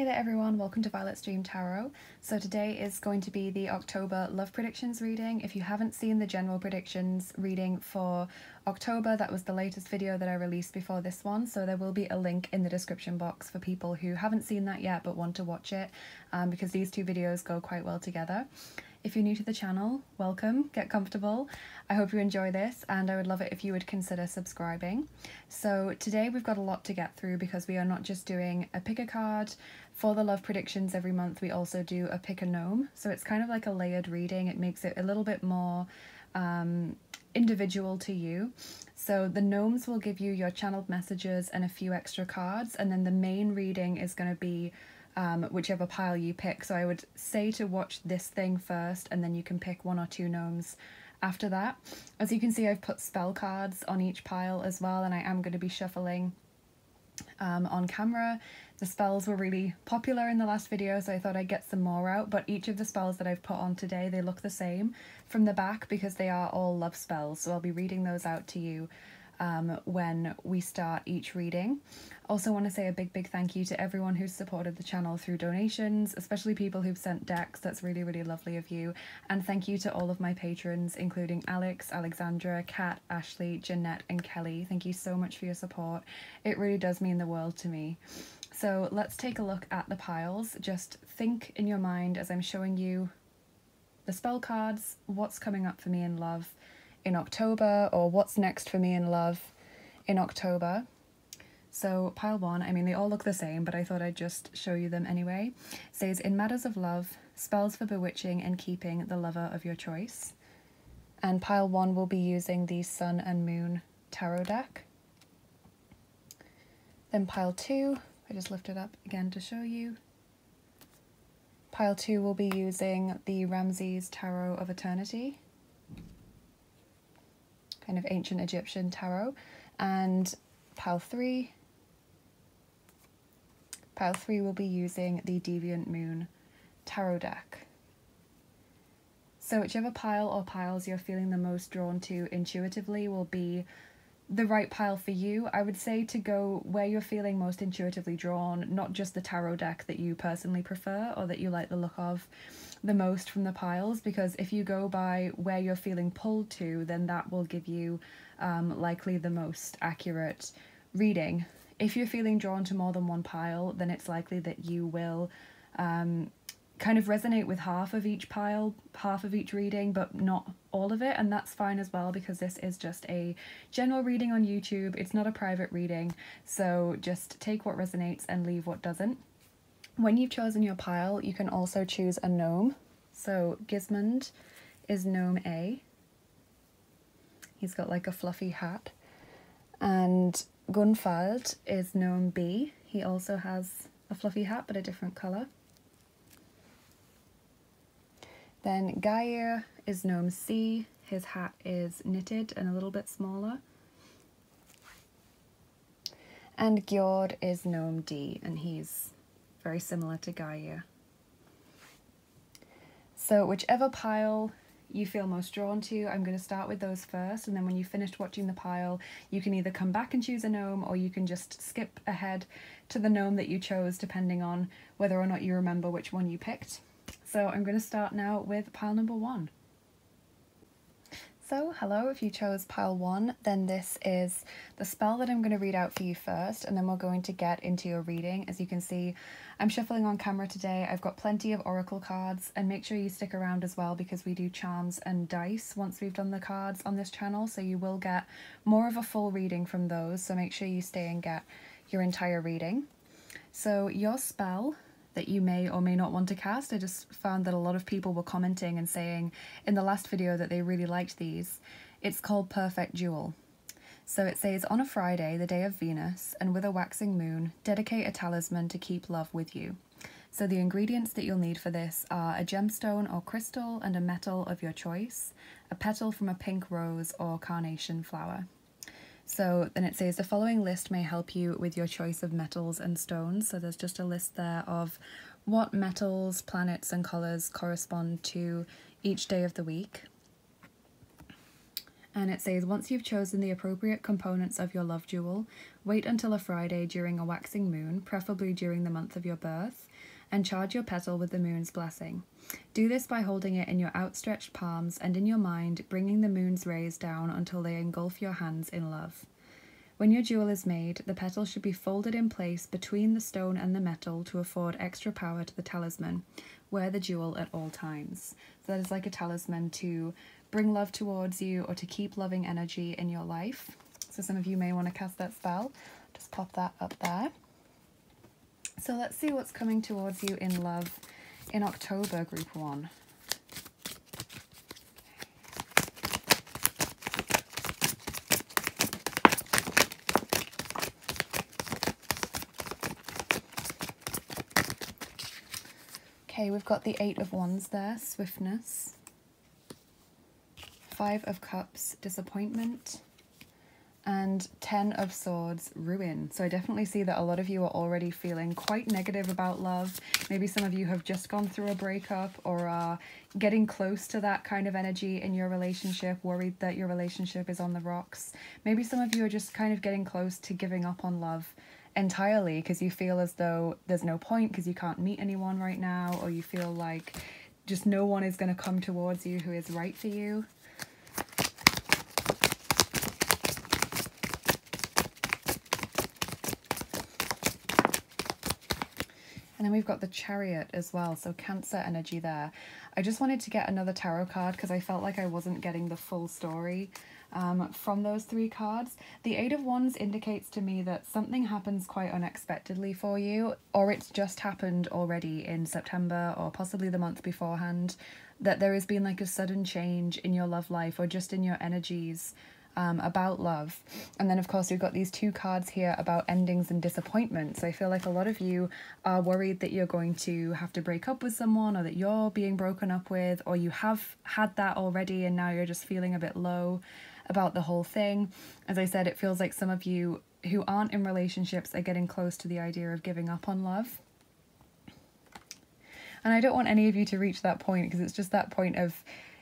Hey there everyone, welcome to Violet's Dream Tarot. So today is going to be the October love predictions reading. If you haven't seen the general predictions reading for October, that was the latest video that I released before this one, so there will be a link in the description box for people who haven't seen that yet but want to watch it, because these two videos go quite well together. If you're new to the channel, welcome, get comfortable. I hope you enjoy this, and I would love it if you would consider subscribing. So today we've got a lot to get through because we are not just doing a pick a card for the love predictions every month, we also do a pick a gnome. So it's kind of like a layered reading. It makes it a little bit more individual to you. So the gnomes will give you your channeled messages and a few extra cards, and then the main reading is going to be whichever pile you pick. So I would say to watch this thing first, and then you can pick one or two gnomes after that. As you can see, I've put spell cards on each pile as well, and I am going to be shuffling on camera. The spells were really popular in the last video, so I thought I'd get some more out, but each of the spells that I've put on today, they look the same from the back because they are all love spells, so I'll be reading those out to you when we start each reading. Also want to say a big thank you to everyone who's supported the channel through donations, especially people who've sent decks. That's really lovely of you. And thank you to all of my patrons, including Alex, Alexandra, Kat, Ashley, Jeanette and Kelly. Thank you so much for your support. It really does mean the world to me. So let's take a look at the piles. Just think in your mind as I'm showing you the spell cards, what's coming up for me in love in October, or what's next for me in love in October. So pile one, I mean they all look the same, but I thought I'd just show you them anyway. It says, in matters of love, spells for bewitching and keeping the lover of your choice. And pile one will be using the Sun and Moon Tarot deck. Then pile two, I just lift it up again to show you. Pile two will be using the Ramses Tarot of Eternity, kind of ancient Egyptian tarot. And pile three will be using the Deviant Moon Tarot deck. So whichever pile or piles you're feeling the most drawn to intuitively will be the right pile for you. I would say to go where you're feeling most intuitively drawn, not just the tarot deck that you personally prefer or that you like the look of the most from the piles, because if you go by where you're feeling pulled to, then that will give you likely the most accurate reading. If you're feeling drawn to more than one pile, then it's likely that you will kind of resonate with half of each pile, half of each reading, but not all of it, and that's fine as well, because this is just a general reading on YouTube. It's not a private reading, so just take what resonates and leave what doesn't. When you've chosen your pile, you can also choose a gnome. So Gismund is gnome A. He's got like a fluffy hat. And Gunvald is gnome B. He also has a fluffy hat, but a different colour. Then Gaia is gnome C. His hat is knitted and a little bit smaller. And Gjord is gnome D, and he's very similar to Gaia. So whichever pile you feel most drawn to, I'm going to start with those first, and then when you've finished watching the pile, you can either come back and choose a gnome, or you can just skip ahead to the gnome that you chose, depending on whether or not you remember which one you picked. So I'm going to start now with pile number one. So hello, if you chose pile one, then this is the spell that I'm going to read out for you first, and then we're going to get into your reading. As you can see, I'm shuffling on camera today. I've got plenty of oracle cards, and make sure you stick around as well because we do charms and dice once we've done the cards on this channel, so you will get more of a full reading from those, so make sure you stay and get your entire reading. So your spell that you may or may not want to cast. I just found that a lot of people were commenting and saying in the last video that they really liked these. It's called Perfect Jewel. So it says, on a Friday, the day of Venus, and with a waxing moon, dedicate a talisman to keep love with you. So the ingredients that you'll need for this are a gemstone or crystal and a metal of your choice, a petal from a pink rose or carnation flower. So then it says the following list may help you with your choice of metals and stones. So there's just a list there of what metals, planets and colours correspond to each day of the week. and it says, once you've chosen the appropriate components of your love duel, wait until a Friday during a waxing moon, preferably during the month of your birth, and charge your petal with the moon's blessing. Do this by holding it in your outstretched palms and in your mind, bringing the moon's rays down until they engulf your hands in love. When your jewel is made, the petal should be folded in place between the stone and the metal to afford extra power to the talisman. Wear the jewel at all times. So that is like a talisman to bring love towards you or to keep loving energy in your life. So some of you may want to cast that spell. Just pop that up there. So let's see what's coming towards you in love in October, group one. Okay, we've got the 8 of Wands there, swiftness. 5 of Cups, disappointment. And 10 of Swords, ruin. So I definitely see that a lot of you are already feeling quite negative about love. Maybe some of you have just gone through a breakup or are getting close to that kind of energy in your relationship, worried that your relationship is on the rocks. Maybe some of you are just kind of getting close to giving up on love entirely because you feel as though there's no point because you can't meet anyone right now, or you feel like just no one is going to come towards you who is right for you. And then we've got the Chariot as well, so Cancer energy there. I just wanted to get another tarot card because I felt like I wasn't getting the full story from those three cards. The 8 of Wands indicates to me that something happens quite unexpectedly for you, or it's just happened already in September or possibly the month beforehand, that there has been like a sudden change in your love life or just in your energies about love. And then of course we've got these two cards here about endings and disappointments. So I feel like a lot of you are worried that you're going to have to break up with someone, or that you're being broken up with, or you have had that already and now you're just feeling a bit low about the whole thing. As I said, it feels like some of you who aren't in relationships are getting close to the idea of giving up on love. And I don't want any of you to reach that point, because it's just that point of,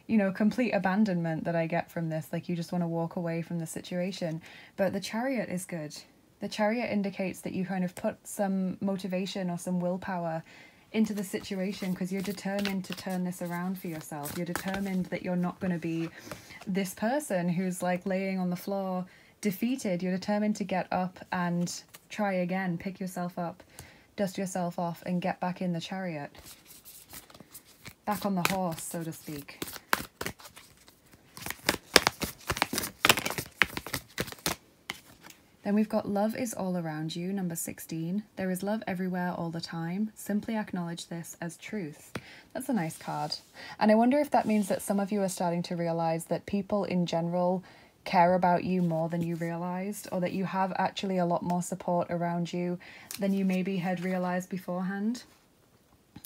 you know, complete abandonment that I get from this. Like, you just want to walk away from the situation. But the Chariot is good. The Chariot indicates that you kind of put some motivation or some willpower into the situation because you're determined to turn this around for yourself. You're determined that you're not going to be this person who's like laying on the floor defeated. You're determined to get up and try again, pick yourself up, dust yourself off, and get back in the Chariot. Back on the horse, so to speak. Then we've got love is all around you, number 16. There is love everywhere all the time. Simply acknowledge this as truth. That's a nice card. And I wonder if that means that some of you are starting to realize that people in general care about you more than you realized, or that you have actually a lot more support around you than you maybe had realized beforehand.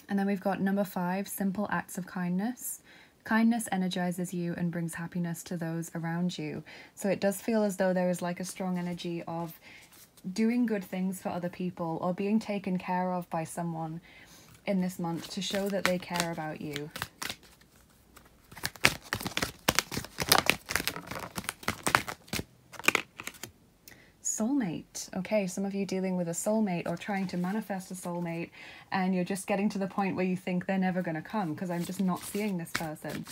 And then we've got number 5, simple acts of kindness. Kindness energizes you and brings happiness to those around you. So it does feel as though there is like a strong energy of doing good things for other people, or being taken care of by someone in this month to show that they care about you. Soulmate. Okay, some of you dealing with a soulmate or trying to manifest a soulmate, and you're just getting to the point where you think they're never going to come because I'm just not seeing this person.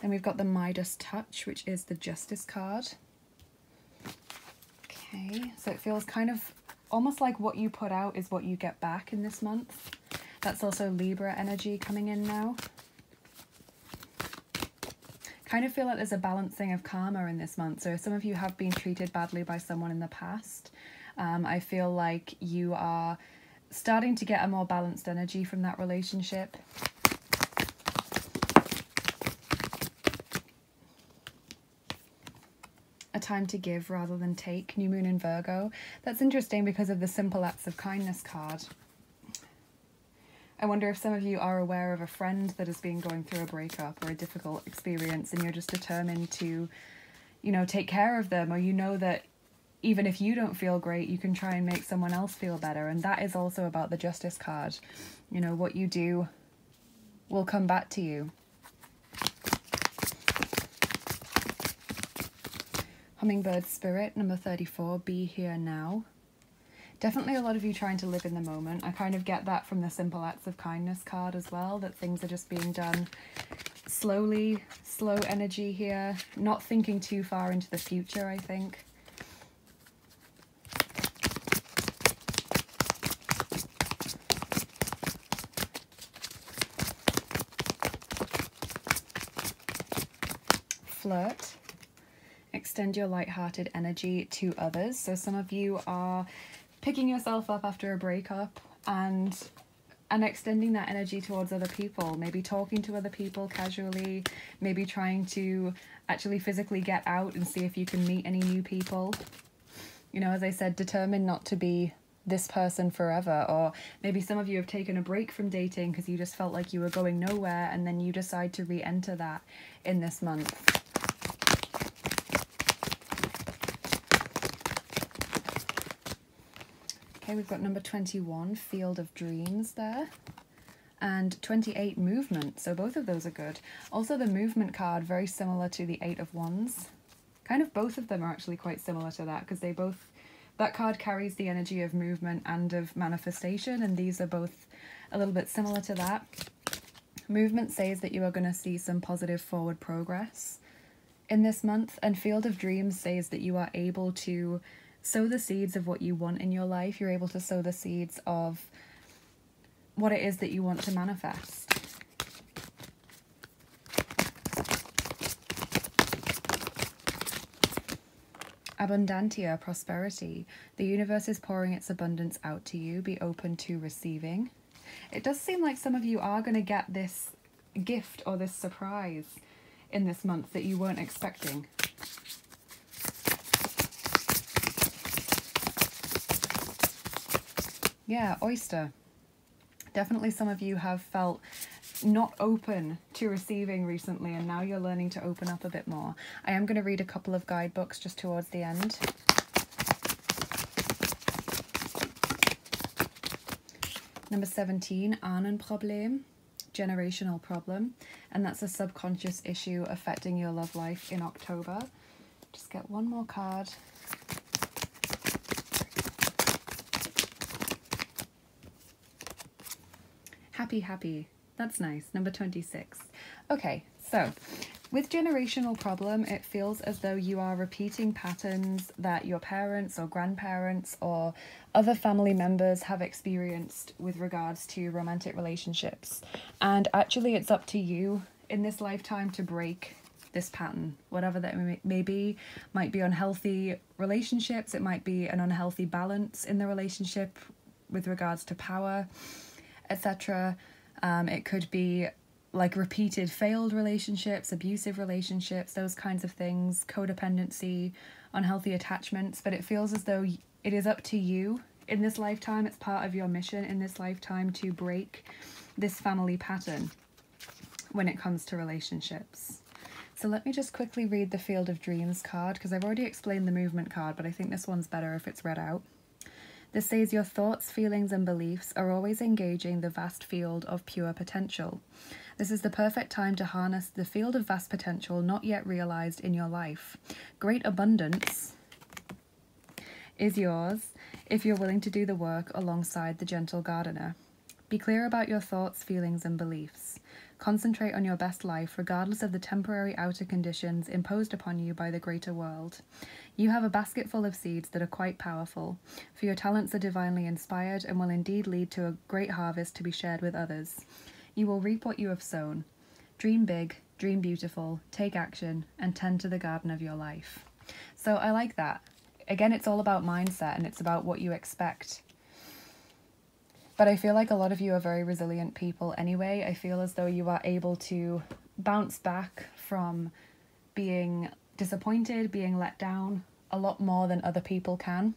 Then we've got the Midas Touch, which is the Justice card. Okay, so it feels kind of almost like what you put out is what you get back in this month. That's also Libra energy coming in now. Kind of feel like there's a balancing of karma in this month. So if some of you have been treated badly by someone in the past, I feel like you are starting to get a more balanced energy from that relationship. A time to give rather than take, new moon in Virgo. That's interesting because of the simple acts of kindness card. I wonder if some of you are aware of a friend that has been going through a breakup or a difficult experience, and you're just determined to, you know, take care of them, or you know that even if you don't feel great, you can try and make someone else feel better. And that is also about the Justice card. You know, what you do will come back to you. Hummingbird Spirit, number 34, be here now. Definitely a lot of you trying to live in the moment. I kind of get that from the Simple Acts of Kindness card as well, that things are just being done slowly, slow energy here, not thinking too far into the future, I think. Flirt. Extend your light-hearted energy to others. So some of you are picking yourself up after a breakup and extending that energy towards other people, maybe talking to other people casually, maybe trying to actually physically get out and see if you can meet any new people. You know, as I said, determined not to be this person forever. Or maybe some of you have taken a break from dating because you just felt like you were going nowhere, and then you decide to re-enter that in this month. Okay, we've got number 21, Field of Dreams there, and 28, Movement. So both of those are good. Also the Movement card, very similar to the Eight of Wands. Kind of both of them are actually quite similar to that, because they both, that card carries the energy of movement and of manifestation, and these are both a little bit similar to that. Movement says that you are going to see some positive forward progress in this month, and Field of Dreams says that you are able to sow the seeds of what you want in your life. You're able to sow the seeds of what it is that you want to manifest. Abundantia, prosperity. The universe is pouring its abundance out to you. Be open to receiving. It does seem like some of you are going to get this gift or this surprise in this month that you weren't expecting. Yeah, oyster. Definitely some of you have felt not open to receiving recently, and now you're learning to open up a bit more. I am going to read a couple of guidebooks just towards the end. Number 17, Ahnenproblem, generational problem. And that's a subconscious issue affecting your love life in October. Just get one more card. Happy, happy. That's nice. Number 26. Okay, so with generational problem, it feels as though you are repeating patterns that your parents or grandparents or other family members have experienced with regards to romantic relationships. And actually, it's up to you in this lifetime to break this pattern, whatever that may be. Might be unhealthy relationships. It might be an unhealthy balance in the relationship with regards to power, etc. It could be like repeated failed relationships, abusive relationships, those kinds of things, codependency, unhealthy attachments. But it feels as though it is up to you in this lifetime. It's part of your mission in this lifetime to break this family pattern when it comes to relationships. So let me just quickly read the Field of Dreams card, because I've already explained the Movement card, but I think this one's better if it's read out. This says your thoughts, feelings, and beliefs are always engaging the vast field of pure potential. This is the perfect time to harness the field of vast potential not yet realized in your life. Great abundance is yours if you're willing to do the work alongside the gentle gardener. Be clear about your thoughts, feelings, and beliefs. Concentrate on your best life, regardless of the temporary outer conditions imposed upon you by the greater world. You have a basket full of seeds that are quite powerful, for your talents are divinely inspired and will indeed lead to a great harvest to be shared with others. You will reap what you have sown. Dream big, dream beautiful, take action, and tend to the garden of your life. So I like that. Again, it's all about mindset, and it's about what you expect. But I feel like a lot of you are very resilient people anyway. I feel as though you are able to bounce back from being disappointed, being let down a lot more than other people can.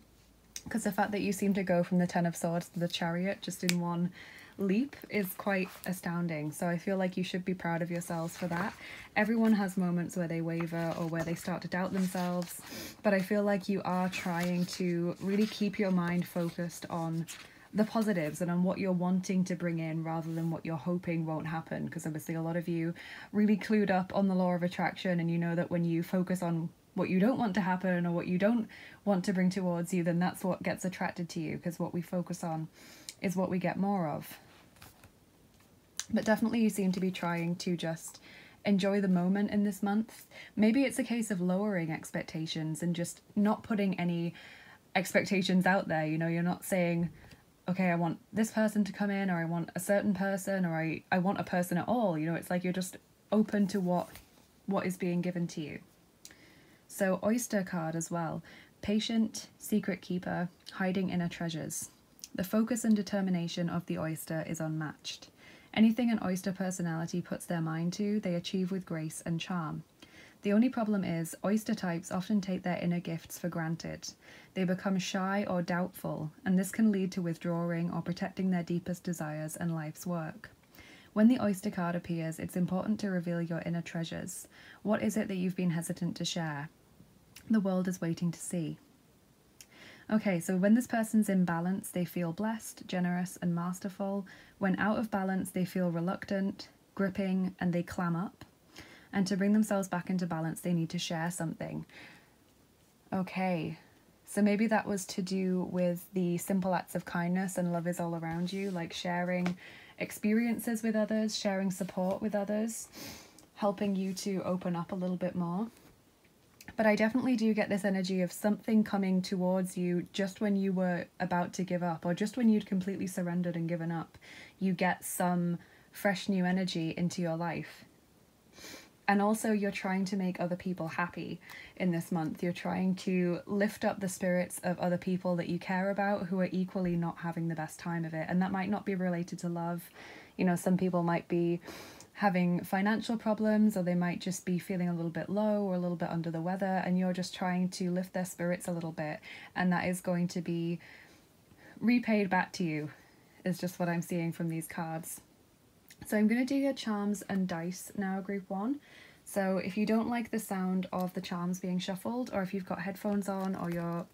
Because the fact that you seem to go from the Ten of Swords to the Chariot just in one leap is quite astounding. So I feel like you should be proud of yourselves for that. Everyone has moments where they waver or where they start to doubt themselves, but I feel like you are trying to really keep your mind focused on the positives and on what you're wanting to bring in rather than what you're hoping won't happen, because obviously a lot of you really clued up on the law of attraction, and you know that when you focus on what you don't want to happen or what you don't want to bring towards you, then that's what gets attracted to you, because what we focus on is what we get more of. But definitely you seem to be trying to just enjoy the moment in this month. Maybe it's a case of lowering expectations and just not putting any expectations out there. You know, you're not saying, okay, I want this person to come in, or I want a certain person, or I want a person at all. You know, it's like you're just open to what is being given to you. So Oyster card as well. Patient, secret keeper, hiding inner treasures. The focus and determination of the oyster is unmatched. Anything an oyster personality puts their mind to, they achieve with grace and charm. The only problem is, oyster types often take their inner gifts for granted. They become shy or doubtful, and this can lead to withdrawing or protecting their deepest desires and life's work. When the oyster card appears, it's important to reveal your inner treasures. What is it that you've been hesitant to share? The world is waiting to see. Okay, so when this person's in balance, they feel blessed, generous, and masterful. When out of balance, they feel reluctant, gripping, and they clam up. And to bring themselves back into balance, they need to share something. Okay, so maybe that was to do with the simple acts of kindness and love is all around you, like sharing experiences with others, sharing support with others, helping you to open up a little bit more. But I definitely do get this energy of something coming towards you just when you were about to give up, or just when you'd completely surrendered and given up. You get some fresh new energy into your life. And also you're trying to make other people happy in this month. You're trying to lift up the spirits of other people that you care about who are equally not having the best time of it. And that might not be related to love. You know, some people might be having financial problems, or they might just be feeling a little bit low or a little bit under the weather, and you're just trying to lift their spirits a little bit. And that is going to be repaid back to you, is just what I'm seeing from these cards. So I'm going to do your charms and dice now, group one. So if you don't like the sound of the charms being shuffled, or if you've got headphones on or you're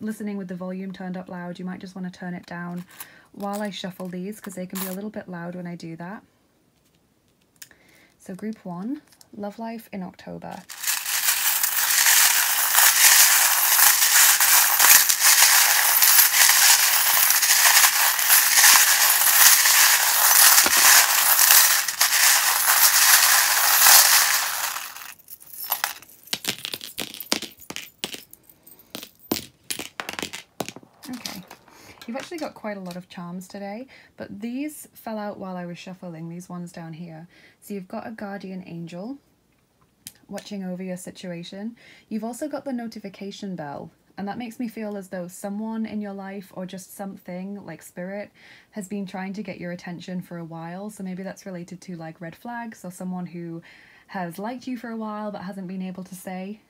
listening with the volume turned up loud, you might just want to turn it down while I shuffle these, because they can be a little bit loud when I do that. So group one, love life in October. Got quite a lot of charms today, but these fell out while I was shuffling, these ones down here. So you've got a guardian angel watching over your situation. You've also got the notification bell, and that makes me feel as though someone in your life, or just something like spirit, has been trying to get your attention for a while. So maybe that's related to like red flags, or someone who has liked you for a while but hasn't been able to say.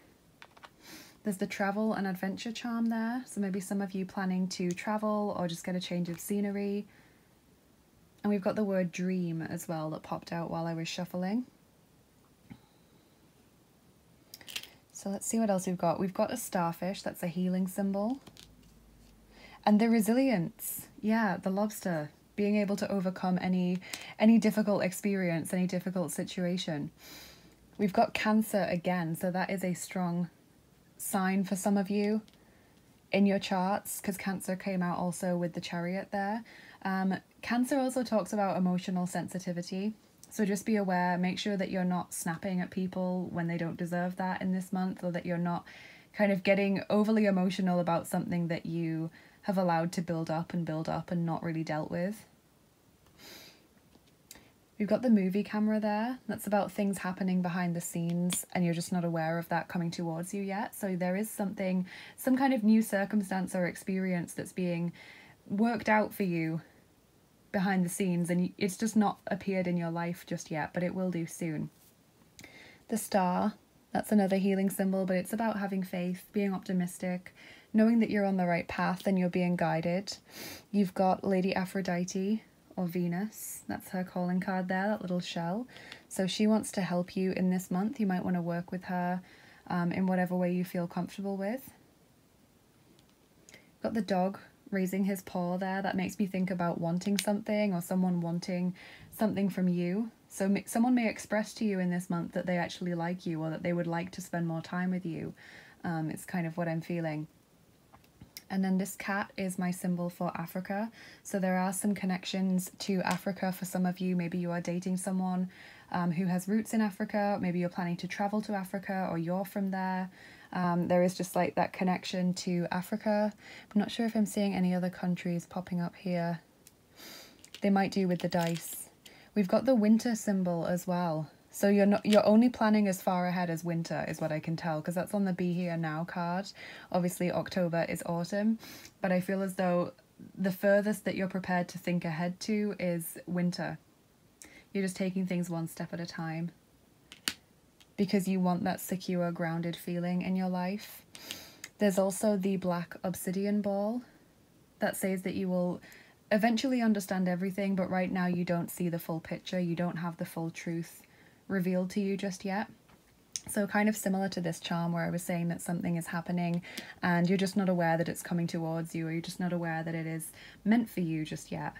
There's the travel and adventure charm there. So maybe some of you planning to travel or just get a change of scenery. And we've got the word dream as well that popped out while I was shuffling. So let's see what else we've got. We've got a starfish, that's a healing symbol. And the resilience, yeah, the lobster, being able to overcome any difficult experience, any difficult situation. We've got Cancer again, so that is a strong sign for some of you in your charts, because Cancer came out also with the Chariot there. Cancer also talks about emotional sensitivity, so just be aware, make sure that you're not snapping at people when they don't deserve that in this month, or that you're not kind of getting overly emotional about something that you have allowed to build up and not really dealt with. You've got the movie camera there, that's about things happening behind the scenes and you're just not aware of that coming towards you yet. So there is something, some kind of new circumstance or experience that's being worked out for you behind the scenes, and it's just not appeared in your life just yet, but it will do soon. The star, that's another healing symbol, but it's about having faith, being optimistic, knowing that you're on the right path and you're being guided. You've got Lady Aphrodite, or Venus. That's her calling card there, that little shell. So she wants to help you in this month. You might want to work with her in whatever way you feel comfortable with. Got the dog raising his paw there. That makes me think about wanting something or someone wanting something from you. So someone may express to you in this month that they actually like you or that they would like to spend more time with you. It's kind of what I'm feeling. And then this cat is my symbol for Africa. So there are some connections to Africa for some of you. Maybe you are dating someone who has roots in Africa. Maybe you're planning to travel to Africa or you're from there. There is just like that connection to Africa. I'm not sure if I'm seeing any other countries popping up here. They might do with the dice. We've got the winter symbol as well. So you're only planning as far ahead as winter is what I can tell, because that's on the Be Here Now card. Obviously October is autumn, but I feel as though the furthest that you're prepared to think ahead to is winter. You're just taking things one step at a time because you want that secure, grounded feeling in your life. There's also the black obsidian ball that says that you will eventually understand everything, but right now you don't see the full picture. You don't have the full truth revealed to you just yet. So kind of similar to this charm where I was saying that something is happening and you're just not aware that it's coming towards you, or you're just not aware that it is meant for you just yet.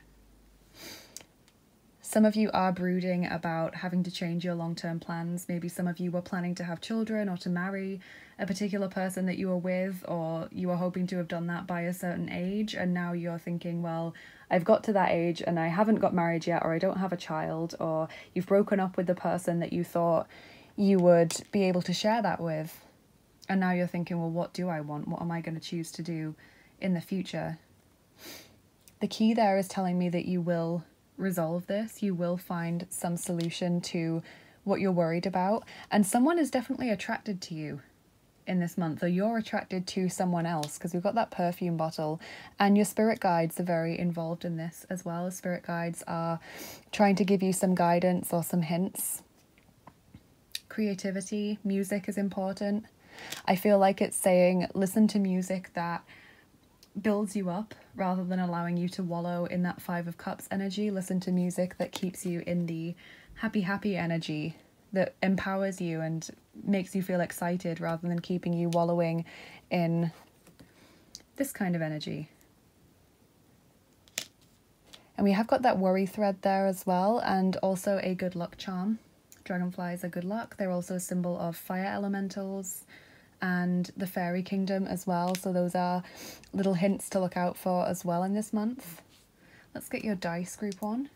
Some of you are brooding about having to change your long-term plans. Maybe some of you were planning to have children or to marry a particular person that you were with, or you were hoping to have done that by a certain age, and now you're thinking, well, I've got to that age and I haven't got married yet, or I don't have a child, or you've broken up with the person that you thought you would be able to share that with. And now you're thinking, well, what do I want? What am I going to choose to do in the future? The key there is telling me that you will resolve this. You will find some solution to what you're worried about, and someone is definitely attracted to you in this month, or you're attracted to someone else, because we've got that perfume bottle, and your spirit guides are very involved in this as well. Spirit guides are trying to give you some guidance or some hints. Creativity, music is important. I feel like it's saying listen to music that builds you up rather than allowing you to wallow in that Five of Cups energy. Listen to music that keeps you in the happy energy, that empowers you and makes you feel excited rather than keeping you wallowing in this kind of energy. And we have got that worry thread there as well, and also a good luck charm. Dragonflies are good luck. They're also a symbol of fire elementals and the fairy kingdom as well. So those are little hints to look out for as well in this month. Let's get your dice group on.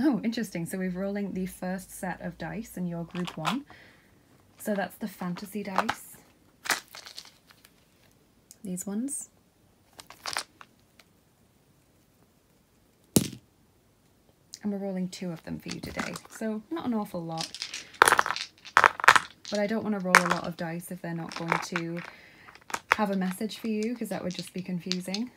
Oh, interesting. So we're rolling the first set of dice in your group one. So that's the fantasy dice. These ones. And we're rolling two of them for you today. So not an awful lot. But I don't want to roll a lot of dice if they're not going to have a message for you, because that would just be confusing.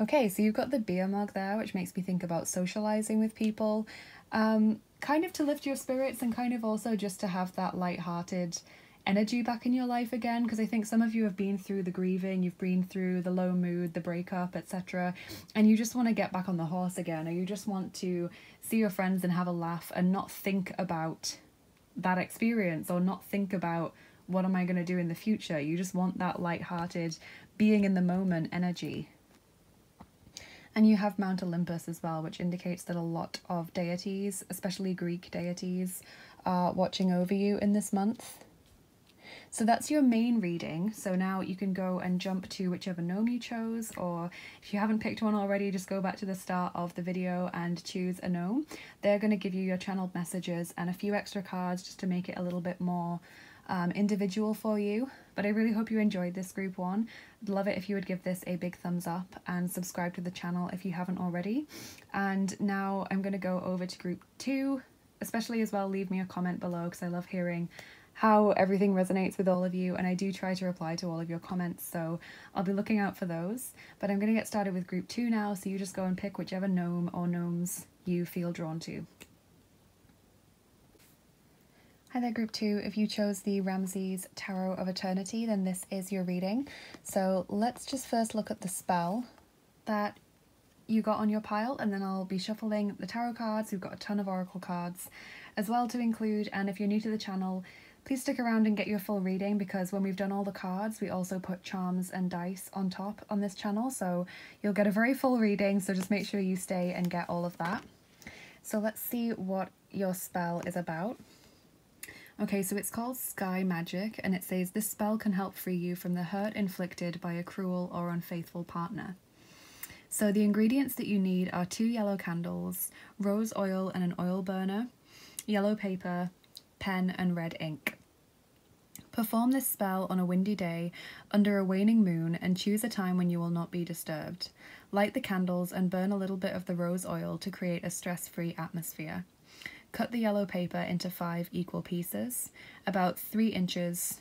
Okay, so you've got the beer mug there, which makes me think about socializing with people, kind of to lift your spirits and kind of also just to have that lighthearted energy back in your life again, because I think some of you have been through the grieving, you've been through the low mood, the breakup, etc., and you just want to get back on the horse again, or you just want to see your friends and have a laugh and not think about that experience, or not think about what am I going to do in the future. You just want that lighthearted, being in the moment energy. And you have Mount Olympus as well, which indicates that a lot of deities, especially Greek deities, are watching over you in this month. So that's your main reading. So now you can go and jump to whichever gnome you chose, or if you haven't picked one already, just go back to the start of the video and choose a gnome. They're going to give you your channeled messages and a few extra cards just to make it a little bit more individual for you. But I really hope you enjoyed this group one. I'd love it if you would give this a big thumbs up and subscribe to the channel if you haven't already. And now I'm going to go over to group two. Especially as well, leave me a comment below, because I love hearing how everything resonates with all of you, and I do try to reply to all of your comments, so I'll be looking out for those. But I'm going to get started with group two now, so you just go and pick whichever gnome or gnomes you feel drawn to. Hi there, group two. If you chose the Ramses Tarot of Eternity, then this is your reading. So let's just first look at the spell that you got on your pile, and then I'll be shuffling the tarot cards. We've got a ton of oracle cards as well to include, and if you're new to the channel, please stick around and get your full reading, because when we've done all the cards, we also put charms and dice on top on this channel, so you'll get a very full reading, so just make sure you stay and get all of that. So let's see what your spell is about. Okay, so it's called Sky Magic, and it says this spell can help free you from the hurt inflicted by a cruel or unfaithful partner. So the ingredients that you need are 2 yellow candles, rose oil and an oil burner, yellow paper, pen and red ink. Perform this spell on a windy day, under a waning moon, and choose a time when you will not be disturbed. Light the candles and burn a little bit of the rose oil to create a stress-free atmosphere. Cut the yellow paper into 5 equal pieces, about 3 inches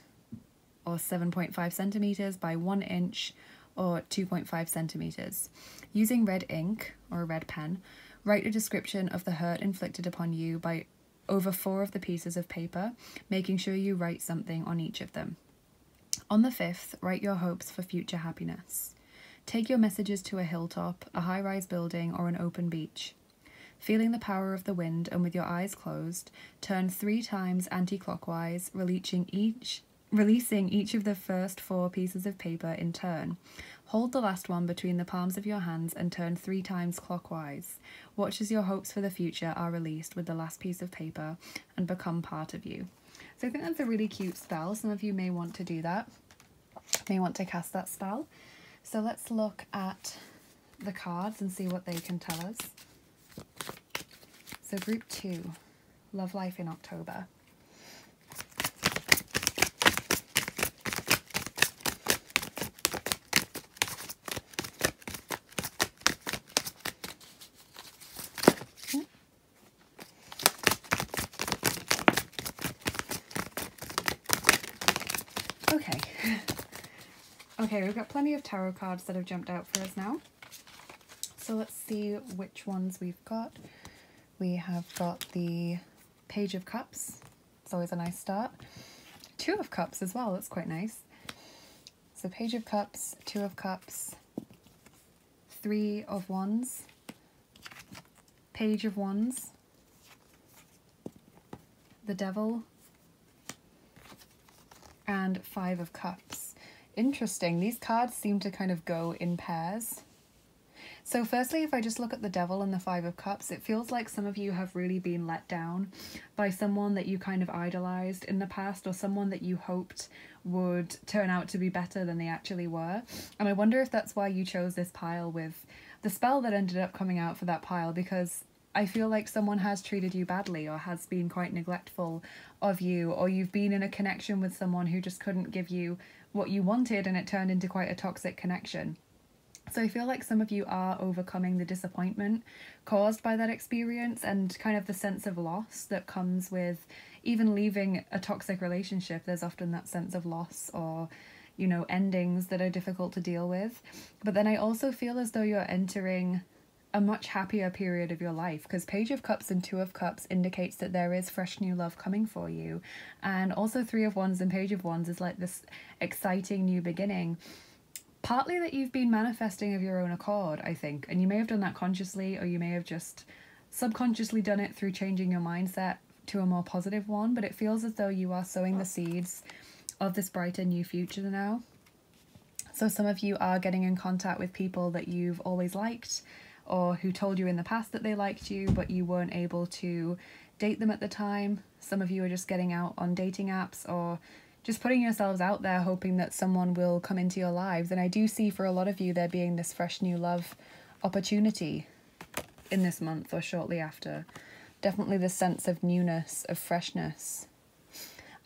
or 7.5 centimeters by 1 inch or 2.5 centimeters. Using red ink or a red pen, write a description of the hurt inflicted upon you by over 4 of the pieces of paper, making sure you write something on each of them. On the 5th, write your hopes for future happiness. Take your messages to a hilltop, a high-rise building, or an open beach. Feeling the power of the wind and with your eyes closed, turn 3 times anti-clockwise, releasing each of the first 4 pieces of paper in turn. Hold the last one between the palms of your hands and turn 3 times clockwise. Watch as your hopes for the future are released with the last piece of paper and become part of you. So I think that's a really cute spell. Some of you may want to do that, may want to cast that spell. So let's look at the cards and see what they can tell us. So group 2, Love Life in October. Okay, we've got plenty of tarot cards that have jumped out for us now. So let's see which ones we've got. We have got the Page of Cups. It's always a nice start. 2 of Cups as well, that's quite nice. So Page of Cups, 2 of Cups, 3 of Wands, Page of Wands, the Devil, and 5 of Cups. Interesting, these cards seem to kind of go in pairs. So firstly, if I just look at the Devil and the 5 of Cups, it feels like some of you have really been let down by someone that you kind of idolized in the past, or someone that you hoped would turn out to be better than they actually were. And I wonder if that's why you chose this pile with the spell that ended up coming out for that pile, because I feel like someone has treated you badly or has been quite neglectful of you, or you've been in a connection with someone who just couldn't give you what you wanted and it turned into quite a toxic connection. So I feel like some of you are overcoming the disappointment caused by that experience and kind of the sense of loss that comes with even leaving a toxic relationship. There's often that sense of loss or, you know, endings that are difficult to deal with. But then I also feel as though you're entering a much happier period of your life, because Page of Cups and 2 of Cups indicates that there is fresh new love coming for you, and also 3 of Wands and Page of Wands is like this exciting new beginning, partly that you've been manifesting of your own accord, I think, and you may have done that consciously, or you may have just subconsciously done it through changing your mindset to a more positive one, but it feels as though you are sowing the seeds of this brighter new future now. So some of you are getting in contact with people that you've always liked, or who told you in the past that they liked you but you weren't able to date them at the time. Some of you are just getting out on dating apps or just putting yourselves out there hoping that someone will come into your lives. And I do see for a lot of you there being this fresh new love opportunity in this month or shortly after. Definitely this sense of newness, of freshness.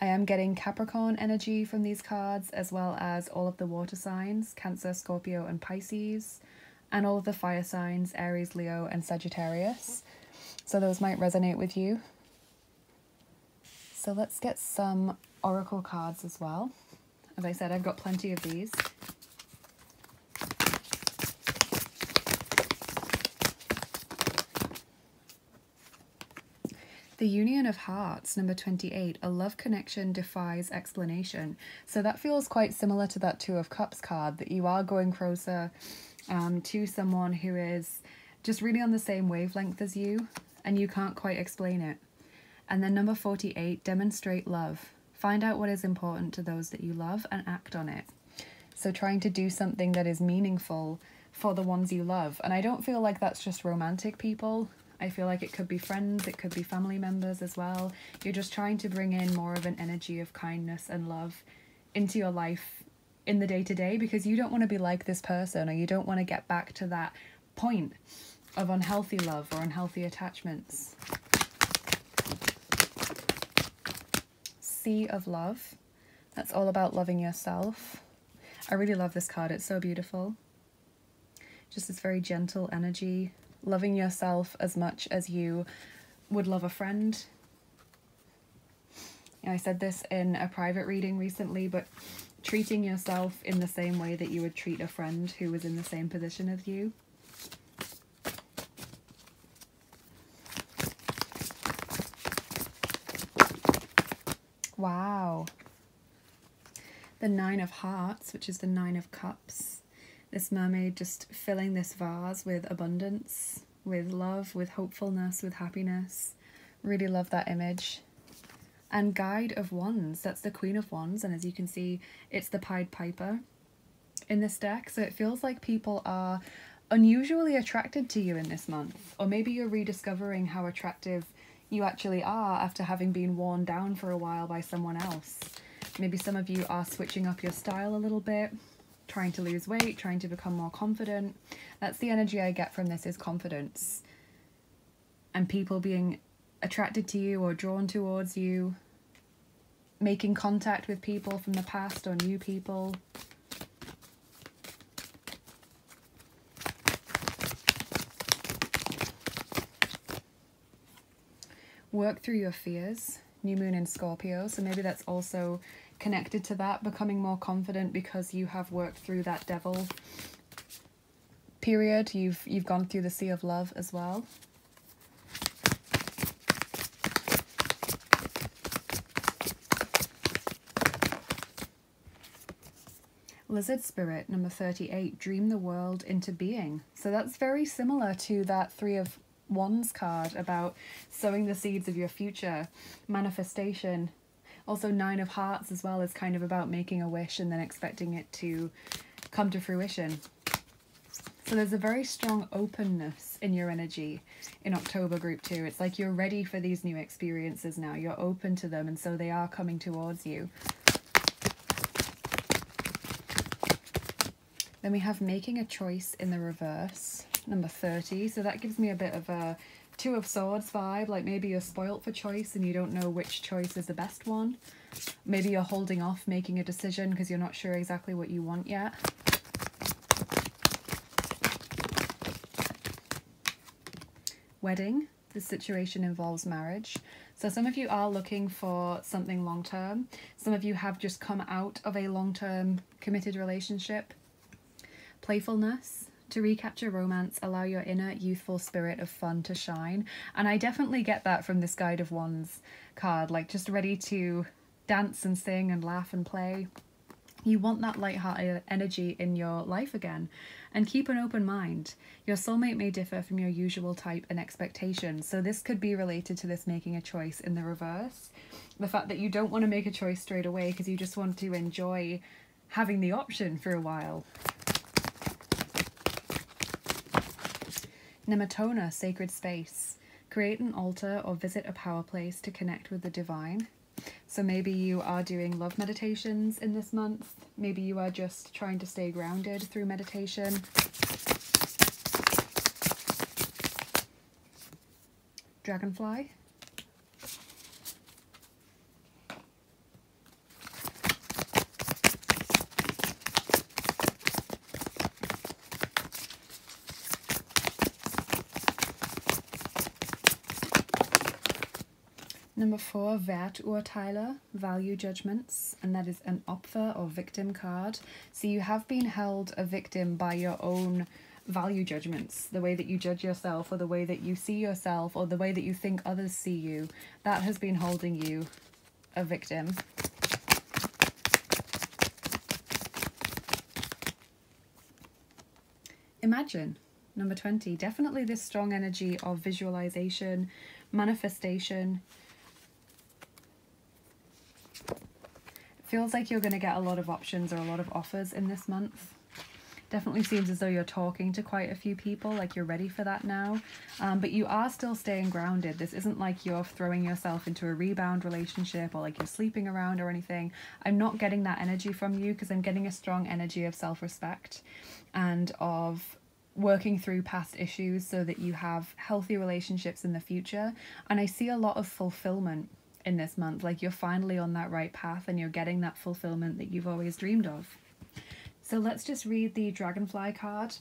I am getting Capricorn energy from these cards, as well as all of the water signs, Cancer, Scorpio and Pisces, and all of the fire signs, Aries, Leo, and Sagittarius. So those might resonate with you. So let's get some oracle cards as well. As I said, I've got plenty of these. The Union of Hearts, number 28, a love connection defies explanation. So that feels quite similar to that Two of Cups card, that you are going closer to someone who is just really on the same wavelength as you, and you can't quite explain it. And then number 48, demonstrate love. Find out what is important to those that you love and act on it. So trying to do something that is meaningful for the ones you love. And I don't feel like that's just romantic people. I feel like it could be friends, it could be family members as well. You're just trying to bring in more of an energy of kindness and love into your life in the day-to-day, because you don't want to be like this person, or you don't want to get back to that point of unhealthy love or unhealthy attachments. Sea of Love. That's all about loving yourself. I really love this card. It's so beautiful. Just this very gentle energy. Loving yourself as much as you would love a friend. And I said this in a private reading recently, but treating yourself in the same way that you would treat a friend who was in the same position as you. Wow. The Nine of Hearts, which is the Nine of Cups. This mermaid just filling this vase with abundance, with love, with hopefulness, with happiness. Really love that image. And Guide of Wands, that's the Queen of Wands, and as you can see, it's the Pied Piper in this deck. So it feels like people are unusually attracted to you in this month, or maybe you're rediscovering how attractive you actually are after having been worn down for a while by someone else. Maybe some of you are switching up your style a little bit, trying to lose weight, trying to become more confident. That's the energy I get from this, is confidence. And people being attracted to you or drawn towards you, making contact with people from the past or new people. Work through your fears. New Moon in Scorpio, so maybe that's also connected to that, becoming more confident because you have worked through that devil period. You've gone through the Sea of Love as well. Lizard Spirit, number 38, dream the world into being. So that's very similar to that Three of Wands card about sowing the seeds of your future, manifestation. Also Nine of Hearts as well is kind of about making a wish and then expecting it to come to fruition. So there's a very strong openness in your energy in October group two. It's like you're ready for these new experiences now. You're open to them, and so they are coming towards you. Then we have Making a Choice in the Reverse, number 30. So that gives me a bit of a Two of Swords vibe, like maybe you're spoilt for choice and you don't know which choice is the best one. Maybe you're holding off making a decision because you're not sure exactly what you want yet. Wedding. This situation involves marriage. So some of you are looking for something long-term. Some of you have just come out of a long-term committed relationship. Playfulness. To recapture romance, allow your inner youthful spirit of fun to shine. And I definitely get that from this Guide of Wands card, like just ready to dance and sing and laugh and play. You want that lighthearted energy in your life again, and keep an open mind. Your soulmate may differ from your usual type and expectations. So this could be related to this Making a Choice in the Reverse. The fact that you don't want to make a choice straight away because you just want to enjoy having the option for a while. Nematona, Sacred Space. Create an altar or visit a power place to connect with the divine. So maybe you are doing love meditations in this month. Maybe you are just trying to stay grounded through meditation. Dragonfly. Number 4, Werturteile, value judgments, and that is an Opfer or victim card. So you have been held a victim by your own value judgments, the way that you judge yourself or the way that you see yourself or the way that you think others see you, that has been holding you a victim. Imagine, number 20, definitely this strong energy of visualization, manifestation. Feels like you're going to get a lot of options or a lot of offers in this month. Definitely seems as though you're talking to quite a few people, like you're ready for that now. But you are still staying grounded. This isn't like you're throwing yourself into a rebound relationship or like you're sleeping around or anything. I'm not getting that energy from you because I'm getting a strong energy of self-respect and of working through past issues so that you have healthy relationships in the future. And I see a lot of fulfillment in this month, like you're finally on that right path and you're getting that fulfillment that you've always dreamed of. So let's just read the dragonfly card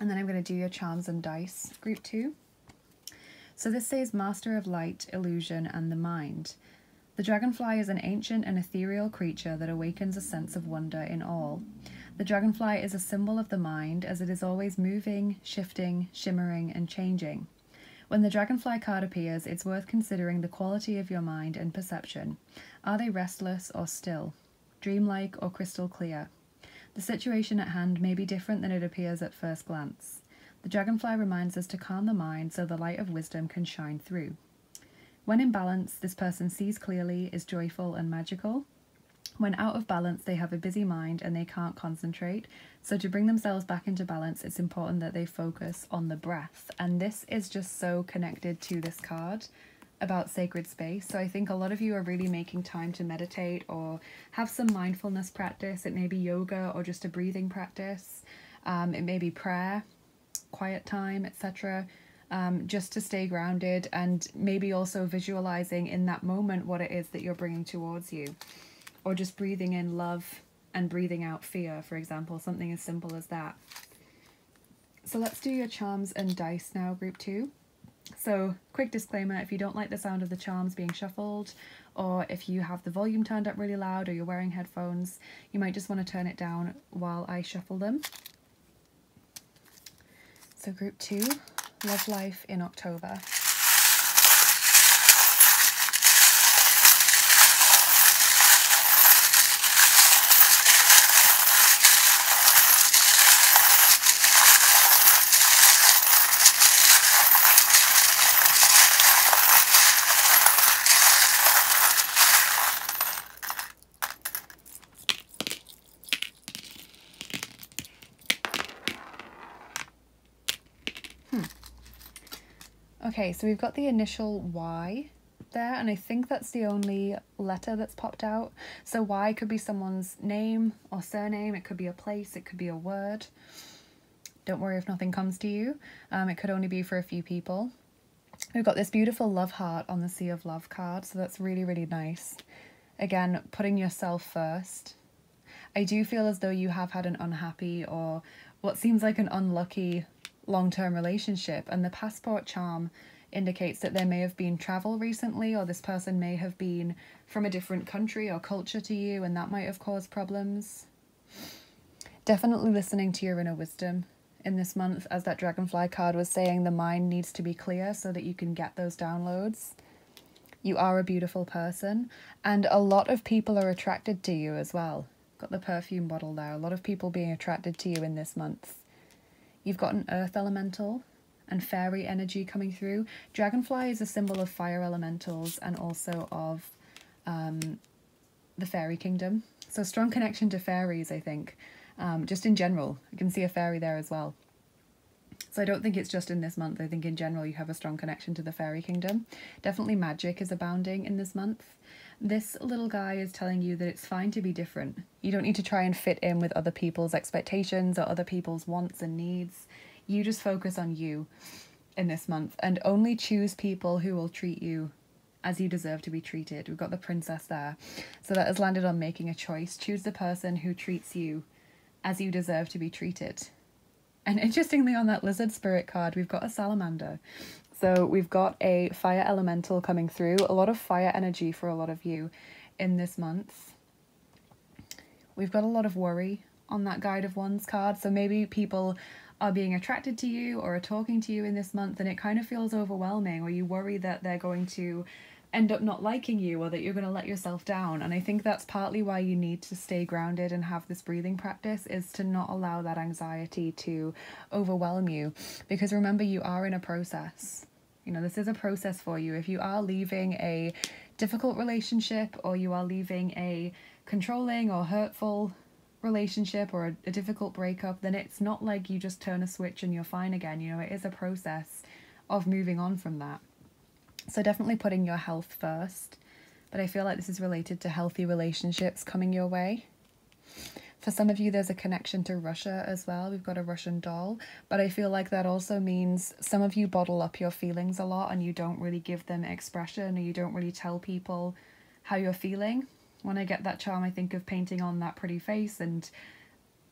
and then I'm going to do your charms and dice, group 2. So this says Master of Light, Illusion and the Mind. The dragonfly is an ancient and ethereal creature that awakens a sense of wonder in all. The dragonfly is a symbol of the mind as it is always moving, shifting, shimmering and changing. When the dragonfly card appears, it's worth considering the quality of your mind and perception. Are they restless or still? Dreamlike or crystal clear? The situation at hand may be different than it appears at first glance. The dragonfly reminds us to calm the mind so the light of wisdom can shine through. When in balance, this person sees clearly, is joyful and magical. When out of balance, they have a busy mind and they can't concentrate. So to bring themselves back into balance, it's important that they focus on the breath. And this is just so connected to this card about sacred space. So I think a lot of you are really making time to meditate or have some mindfulness practice. It may be yoga or just a breathing practice. It may be prayer, quiet time, etc. Just to stay grounded and maybe also visualizing in that moment what it is that you're bringing towards you. Or just breathing in love and breathing out fear, for example, something as simple as that. So let's do your charms and dice now, group 2. So quick disclaimer, if you don't like the sound of the charms being shuffled, or if you have the volume turned up really loud or you're wearing headphones, you might just want to turn it down while I shuffle them. So group 2, Love Life in October. Okay, so we've got the initial Y there, and I think that's the only letter that's popped out. So Y could be someone's name or surname, it could be a place, it could be a word. Don't worry if nothing comes to you. It could only be for a few people. We've got this beautiful love heart on the Sea of Love card, so that's really, really nice. Again, putting yourself first. I do feel as though you have had an unhappy or what seems like an unlucky long-term relationship, and the passport charm indicates that there may have been travel recently, or this person may have been from a different country or culture to you, and that might have caused problems. Definitely listening to your inner wisdom in this month, as that dragonfly card was saying, the mind needs to be clear so that you can get those downloads. You are a beautiful person, and a lot of people are attracted to you as well. Got the perfume bottle there, a lot of people being attracted to you in this month. You've got an earth elemental and fairy energy coming through. Dragonfly is a symbol of fire elementals and also of the fairy kingdom. So strong connection to fairies, I think, just in general. You can see a fairy there as well. So I don't think it's just in this month. I think in general you have a strong connection to the fairy kingdom. Definitely magic is abounding in this month. This little guy is telling you that it's fine to be different. You don't need to try and fit in with other people's expectations or other people's wants and needs. You just focus on you in this month and only choose people who will treat you as you deserve to be treated. We've got the princess there. So that has landed on making a choice. Choose the person who treats you as you deserve to be treated. And interestingly, on that lizard spirit card, we've got a salamander. So we've got a fire elemental coming through, a lot of fire energy for a lot of you in this month. We've got a lot of worry on that Guide of Wands card. So maybe people are being attracted to you or are talking to you in this month, and it kind of feels overwhelming, or you worry that they're going to end up not liking you or that you're going to let yourself down. And I think that's partly why you need to stay grounded and have this breathing practice, is to not allow that anxiety to overwhelm you, because remember, you are in a process. You know, this is a process for you. If you are leaving a difficult relationship, or you are leaving a controlling or hurtful relationship, or a difficult breakup, then it's not like you just turn a switch and you're fine again. You know, it is a process of moving on from that. So definitely putting your health first, but I feel like this is related to healthy relationships coming your way. For some of you, there's a connection to Russia as well. We've got a Russian doll, but I feel like that also means some of you bottle up your feelings a lot, and you don't really give them expression, or you don't really tell people how you're feeling. When I get that charm, I think of painting on that pretty face and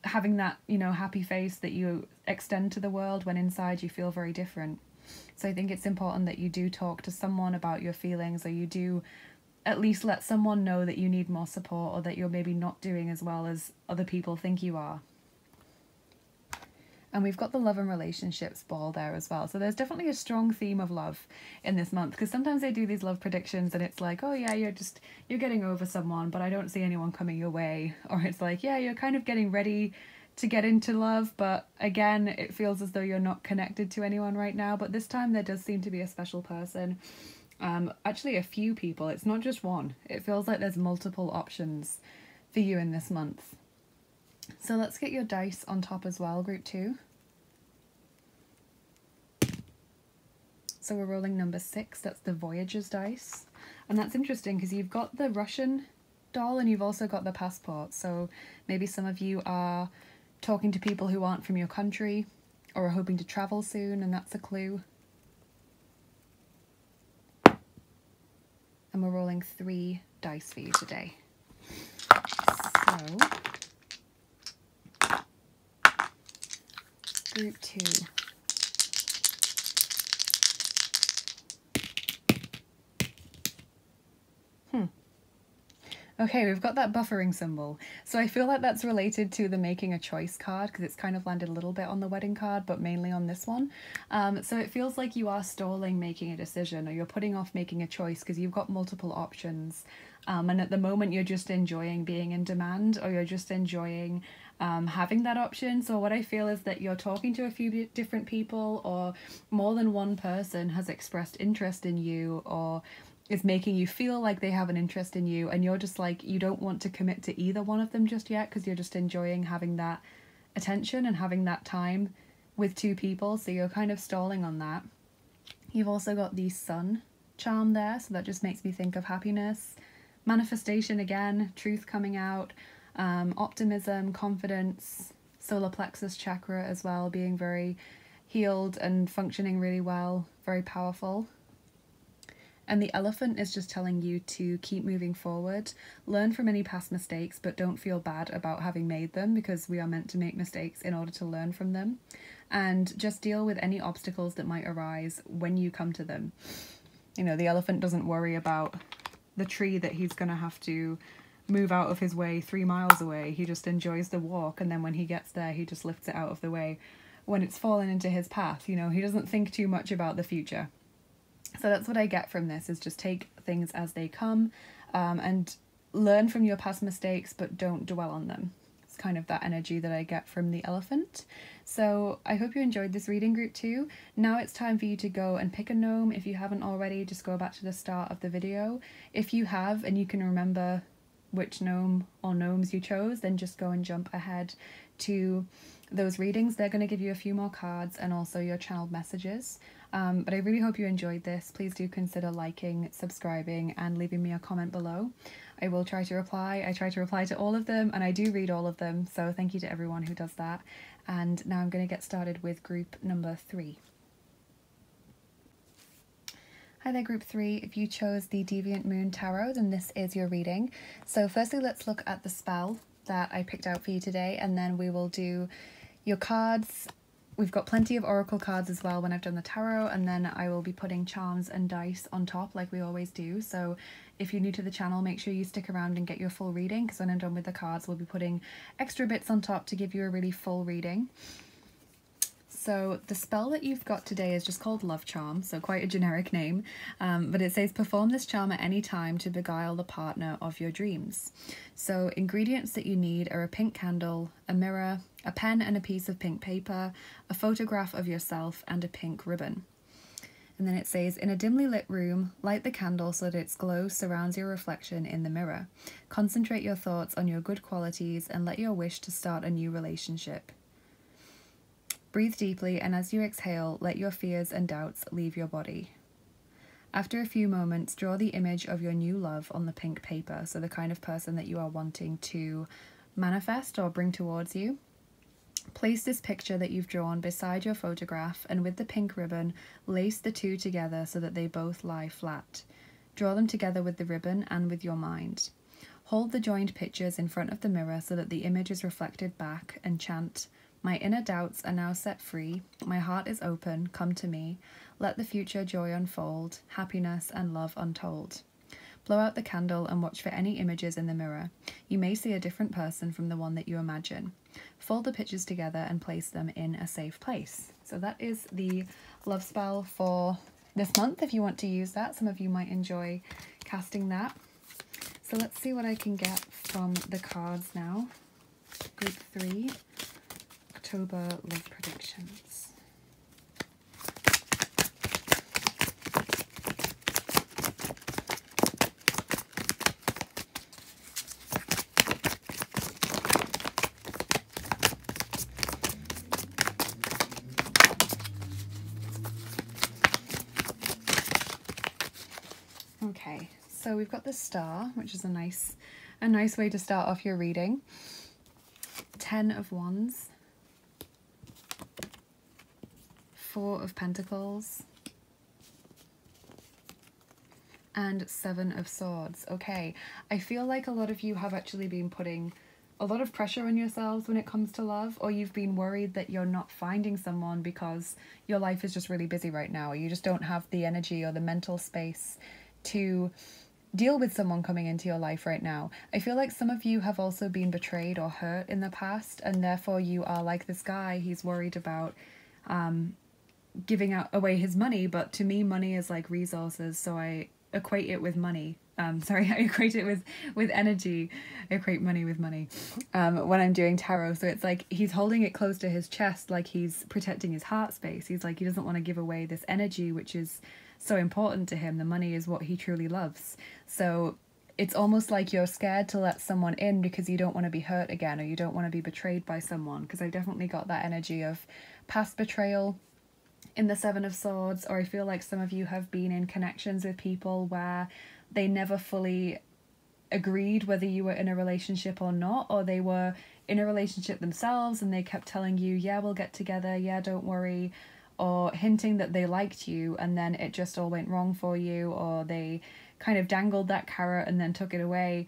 having that, you know, happy face that you extend to the world, when inside you feel very different. So I think it's important that you do talk to someone about your feelings, or you do at least let someone know that you need more support, or that you're maybe not doing as well as other people think you are. And we've got the love and relationships ball there as well. So there's definitely a strong theme of love in this month, because sometimes they do these love predictions and it's like, oh yeah, you're getting over someone, but I don't see anyone coming your way. Or it's like, yeah, you're kind of getting ready to get into love, but again, it feels as though you're not connected to anyone right now. But this time there does seem to be a special person. Actually a few people, it's not just one. It feels like there's multiple options for you in this month. So let's get your dice on top as well, group two. So we're rolling number 6, that's the Voyager's dice. And that's interesting because you've got the Russian doll and you've also got the passport. So maybe some of you are talking to people who aren't from your country or are hoping to travel soon, and that's a clue. And we're rolling 3 dice for you today. So group 2. Okay, we've got that buffering symbol. So I feel like that's related to the making a choice card, because it's kind of landed a little bit on the wedding card, but mainly on this one. So it feels like you are stalling making a decision, or you're putting off making a choice because you've got multiple options. And at the moment you're just enjoying being in demand, or you're just enjoying having that option. So what I feel is that you're talking to a few different people, or more than one person has expressed interest in you, or is making you feel like they have an interest in you, and you're just like, you don't want to commit to either one of them just yet, because you're just enjoying having that attention and having that time with two people, so you're kind of stalling on that. You've also got the sun charm there, so that just makes me think of happiness, manifestation again, truth coming out, optimism, confidence, solar plexus chakra as well, being very healed and functioning really well, very powerful. And the elephant is just telling you to keep moving forward, learn from any past mistakes, but don't feel bad about having made them, because we are meant to make mistakes in order to learn from them, and just deal with any obstacles that might arise when you come to them. You know, the elephant doesn't worry about the tree that he's going to have to move out of his way 3 miles away. He just enjoys the walk, and then when he gets there, he just lifts it out of the way when it's fallen into his path. You know, he doesn't think too much about the future. So that's what I get from this, is just take things as they come, and learn from your past mistakes, but don't dwell on them. It's kind of that energy that I get from the elephant. So I hope you enjoyed this reading, group 2. Now it's time for you to go and pick a gnome. If you haven't already, just go back to the start of the video. If you have, and you can remember which gnome or gnomes you chose, then just go and jump ahead to those readings. They're going to give you a few more cards and also your channeled messages. But I really hope you enjoyed this. Please do consider liking, subscribing, and leaving me a comment below. I will try to reply. I try to reply to all of them, and I do read all of them, so thank you to everyone who does that. And now I'm going to get started with group number 3. Hi there, group 3. If you chose the Deviant Moon Tarot, then this is your reading. So firstly, let's look at the spell that I picked out for you today, and then we will do your cards. We've got plenty of oracle cards as well when I've done the tarot, and then I will be putting charms and dice on top like we always do. So if you're new to the channel, make sure you stick around and get your full reading, because when I'm done with the cards, we'll be putting extra bits on top to give you a really full reading. So the spell that you've got today is just called Love Charm, so quite a generic name, but it says perform this charm at any time to beguile the partner of your dreams. So ingredients that you need are a pink candle, a mirror, a pen and a piece of pink paper, a photograph of yourself and a pink ribbon. And then it says, in a dimly lit room, light the candle so that its glow surrounds your reflection in the mirror. Concentrate your thoughts on your good qualities and let your wish to start a new relationship. Breathe deeply, and as you exhale, let your fears and doubts leave your body. After a few moments, draw the image of your new love on the pink paper, so the kind of person that you are wanting to manifest or bring towards you. Place this picture that you've drawn beside your photograph, and with the pink ribbon, lace the two together so that they both lie flat. Draw them together with the ribbon and with your mind. Hold the joined pictures in front of the mirror so that the image is reflected back, and chant, my inner doubts are now set free, my heart is open, come to me, let the future joy unfold, happiness and love untold. Blow out the candle and watch for any images in the mirror. You may see a different person from the one that you imagine. Fold the pictures together and place them in a safe place. So that is the love spell for this month, if you want to use that. Some of you might enjoy casting that. So let's see what I can get from the cards now. Group 3, October love predictions. Okay, so we've got the star, which is a nice way to start off your reading. 10 of Wands, 4 of Pentacles, and 7 of Swords. Okay, I feel like a lot of you have actually been putting a lot of pressure on yourselves when it comes to love, or you've been worried that you're not finding someone because your life is just really busy right now, or you just don't have the energy or the mental space to deal with someone coming into your life right now. I feel like some of you have also been betrayed or hurt in the past, and therefore you are like this guy. He's worried about giving away his money, but to me money is like resources, so I equate it with money. I equate it with energy. I equate money with money when I'm doing tarot. So it's like he's holding it close to his chest, like he's protecting his heart space. He's like, he doesn't want to give away this energy, which is so important to him. The money is what he truly loves. So it's almost like you're scared to let someone in because you don't want to be hurt again, or you don't want to be betrayed by someone, because I've definitely got that energy of past betrayal in the 7 of Swords, or I feel like some of you have been in connections with people where they never fully agreed whether you were in a relationship or not, or they were in a relationship themselves and they kept telling you, yeah, we'll get together, yeah, don't worry, or hinting that they liked you, and then it just all went wrong for you, or they kind of dangled that carrot and then took it away.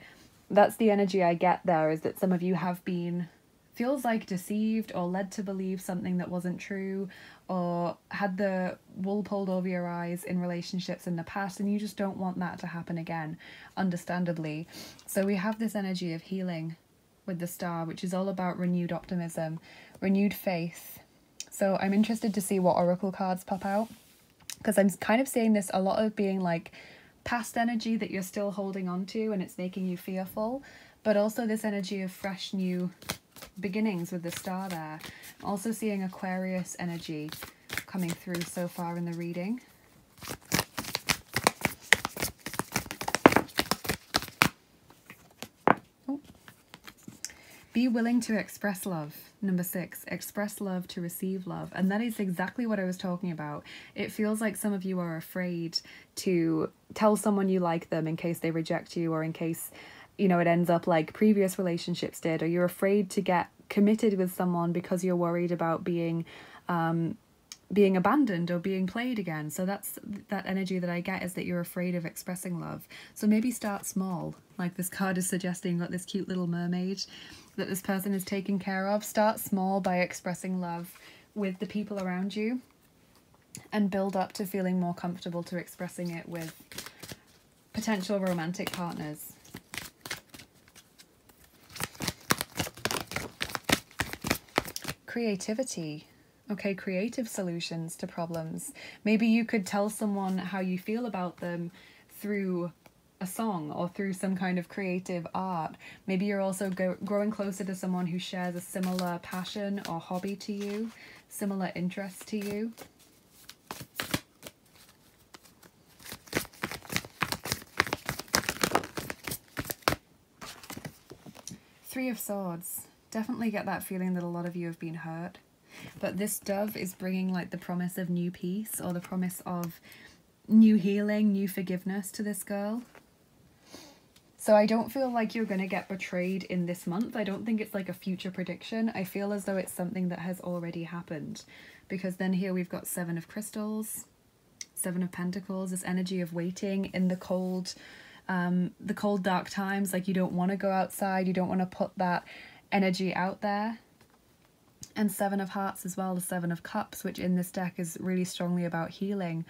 That's the energy I get there, is that some of you have been, feels like, deceived or led to believe something that wasn't true, or had the wool pulled over your eyes in relationships in the past, and you just don't want that to happen again, understandably. So we have this energy of healing with the star, which is all about renewed optimism, renewed faith. So I'm interested to see what oracle cards pop out, because I'm kind of seeing this a lot of being like past energy that you're still holding on to and it's making you fearful, but also this energy of fresh new beginnings with the star there. Also seeing Aquarius energy coming through so far in the reading. Oh. Be willing to express love. Number 6, express love to receive love. And that is exactly what I was talking about. It feels like some of you are afraid to tell someone you like them in case they reject you, or in case, you know, it ends up like previous relationships did, or you're afraid to get committed with someone because you're worried about being abandoned or being played again. So that's that energy that I get, is that you're afraid of expressing love. So maybe start small, like this card is suggesting. You've got this cute little mermaid that this person is taking care of. Start small by expressing love with the people around you, and build up to feeling more comfortable to expressing it with potential romantic partners. Creativity. Okay, creative solutions to problems. Maybe you could tell someone how you feel about them through a song or through some kind of creative art. Maybe you're also growing closer to someone who shares a similar passion or hobby to you, similar interest to you. Three of Swords. Definitely get that feeling that a lot of you have been hurt. But this dove is bringing like the promise of new peace or the promise of new healing, new forgiveness to this girl. So I don't feel like you're going to get betrayed in this month. I don't think it's like a future prediction. I feel as though it's something that has already happened. Because then here we've got Seven of Crystals, Seven of Pentacles, this energy of waiting in the cold dark times. Like you don't want to go outside, you don't want to put that energy out there. And Seven of Hearts as well, the Seven of Cups, which in this deck is really strongly about healing.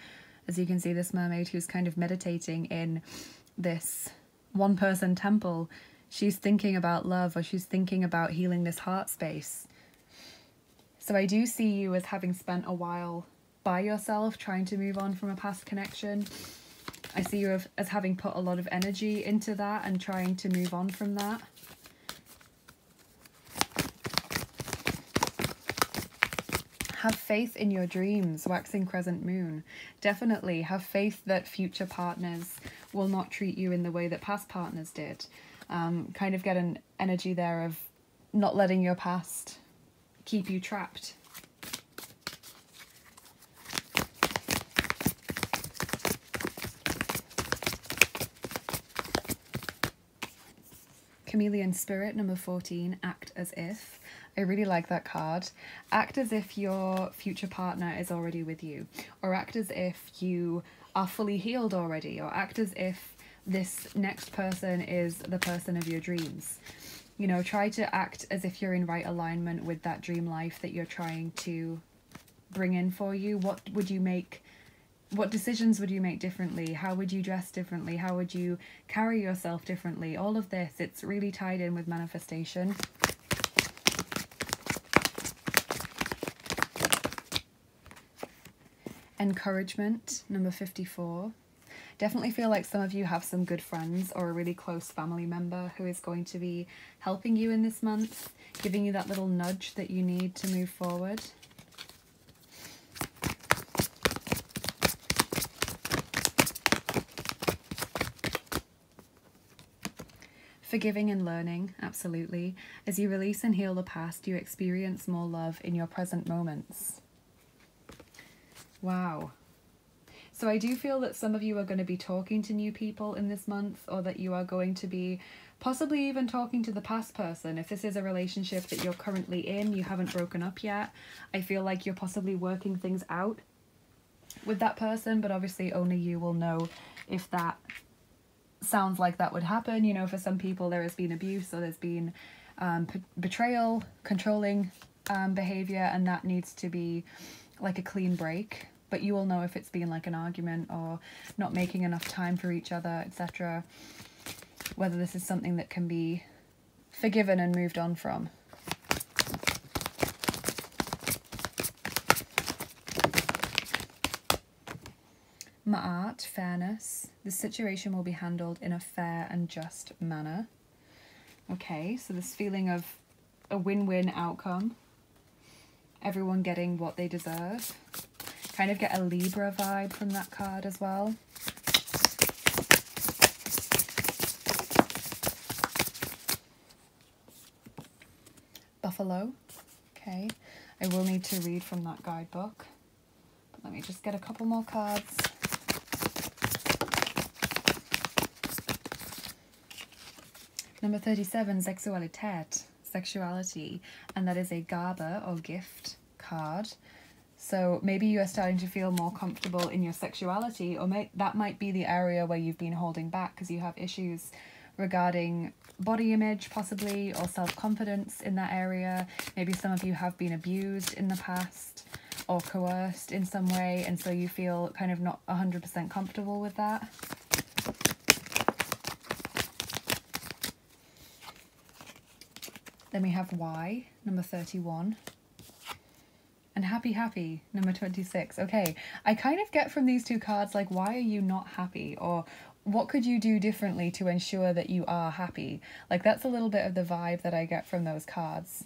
As you can see, this mermaid who's kind of meditating in this one-person temple, she's thinking about love, or she's thinking about healing this heart space. So I do see you as having spent a while by yourself trying to move on from a past connection. I see you as having put a lot of energy into that and trying to move on from that. Have faith in your dreams, waxing crescent moon. Definitely have faith that future partners will not treat you in the way that past partners did. Kind of get an energy there of not letting your past keep you trapped. Chameleon Spirit, number 14, act as if. I really like that card. Act as if your future partner is already with you, or act as if you are fully healed already, or act as if this next person is the person of your dreams. You know, try to act as if you're in right alignment with that dream life that you're trying to bring in for you. What would you make? What decisions would you make differently? How would you dress differently? How would you carry yourself differently? All of this, it's really tied in with manifestation. Encouragement, number 54. Definitely feel like some of you have some good friends or a really close family member who is going to be helping you in this month, giving you that little nudge that you need to move forward. Forgiving and learning, absolutely. As you release and heal the past, you experience more love in your present moments. Wow. So I do feel that some of you are going to be talking to new people in this month, or that you are going to be possibly even talking to the past person. If this is a relationship that you're currently in, you haven't broken up yet, I feel like you're possibly working things out with that person, but obviously only you will know if that sounds like that would happen. You know, for some people there has been abuse, or there's been betrayal, controlling behavior, and that needs to be like a clean break. But you will know if it's been like an argument or not making enough time for each other, etc. Whether this is something that can be forgiven and moved on from. Ma'at, fairness. The situation will be handled in a fair and just manner. Okay, so this feeling of a win-win outcome. Everyone getting what they deserve. Kind of get a Libra vibe from that card as well. Buffalo. Okay. I will need to read from that guidebook. But let me just get a couple more cards. Number 37, Sexualitet. Sexuality, and that is a Gabe or gift card. So maybe you are starting to feel more comfortable in your sexuality, or that might be the area where you've been holding back because you have issues regarding body image possibly, or self-confidence in that area. Maybe some of you have been abused in the past or coerced in some way, and so you feel kind of not 100% comfortable with that. Then we have Y, number 31. And happy, happy, number 26. Okay, I kind of get from these two cards, like, why are you not happy? Or what could you do differently to ensure that you are happy? Like, that's a little bit of the vibe that I get from those cards.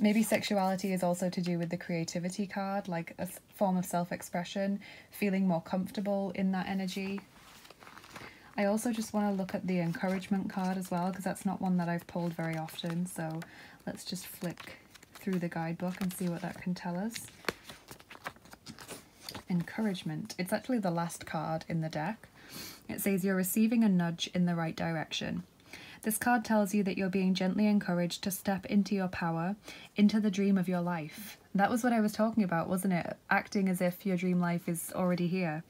Maybe sexuality is also to do with the creativity card, like a form of self-expression, feeling more comfortable in that energy. I also just want to look at the encouragement card as well, because that's not one that I've pulled very often. So let's just flick through the guidebook and see what that can tell us. Encouragement. It's actually the last card in the deck. It says you're receiving a nudge in the right direction. This card tells you that you're being gently encouraged to step into your power, into the dream of your life. That was what I was talking about, wasn't it? Acting as if your dream life is already here.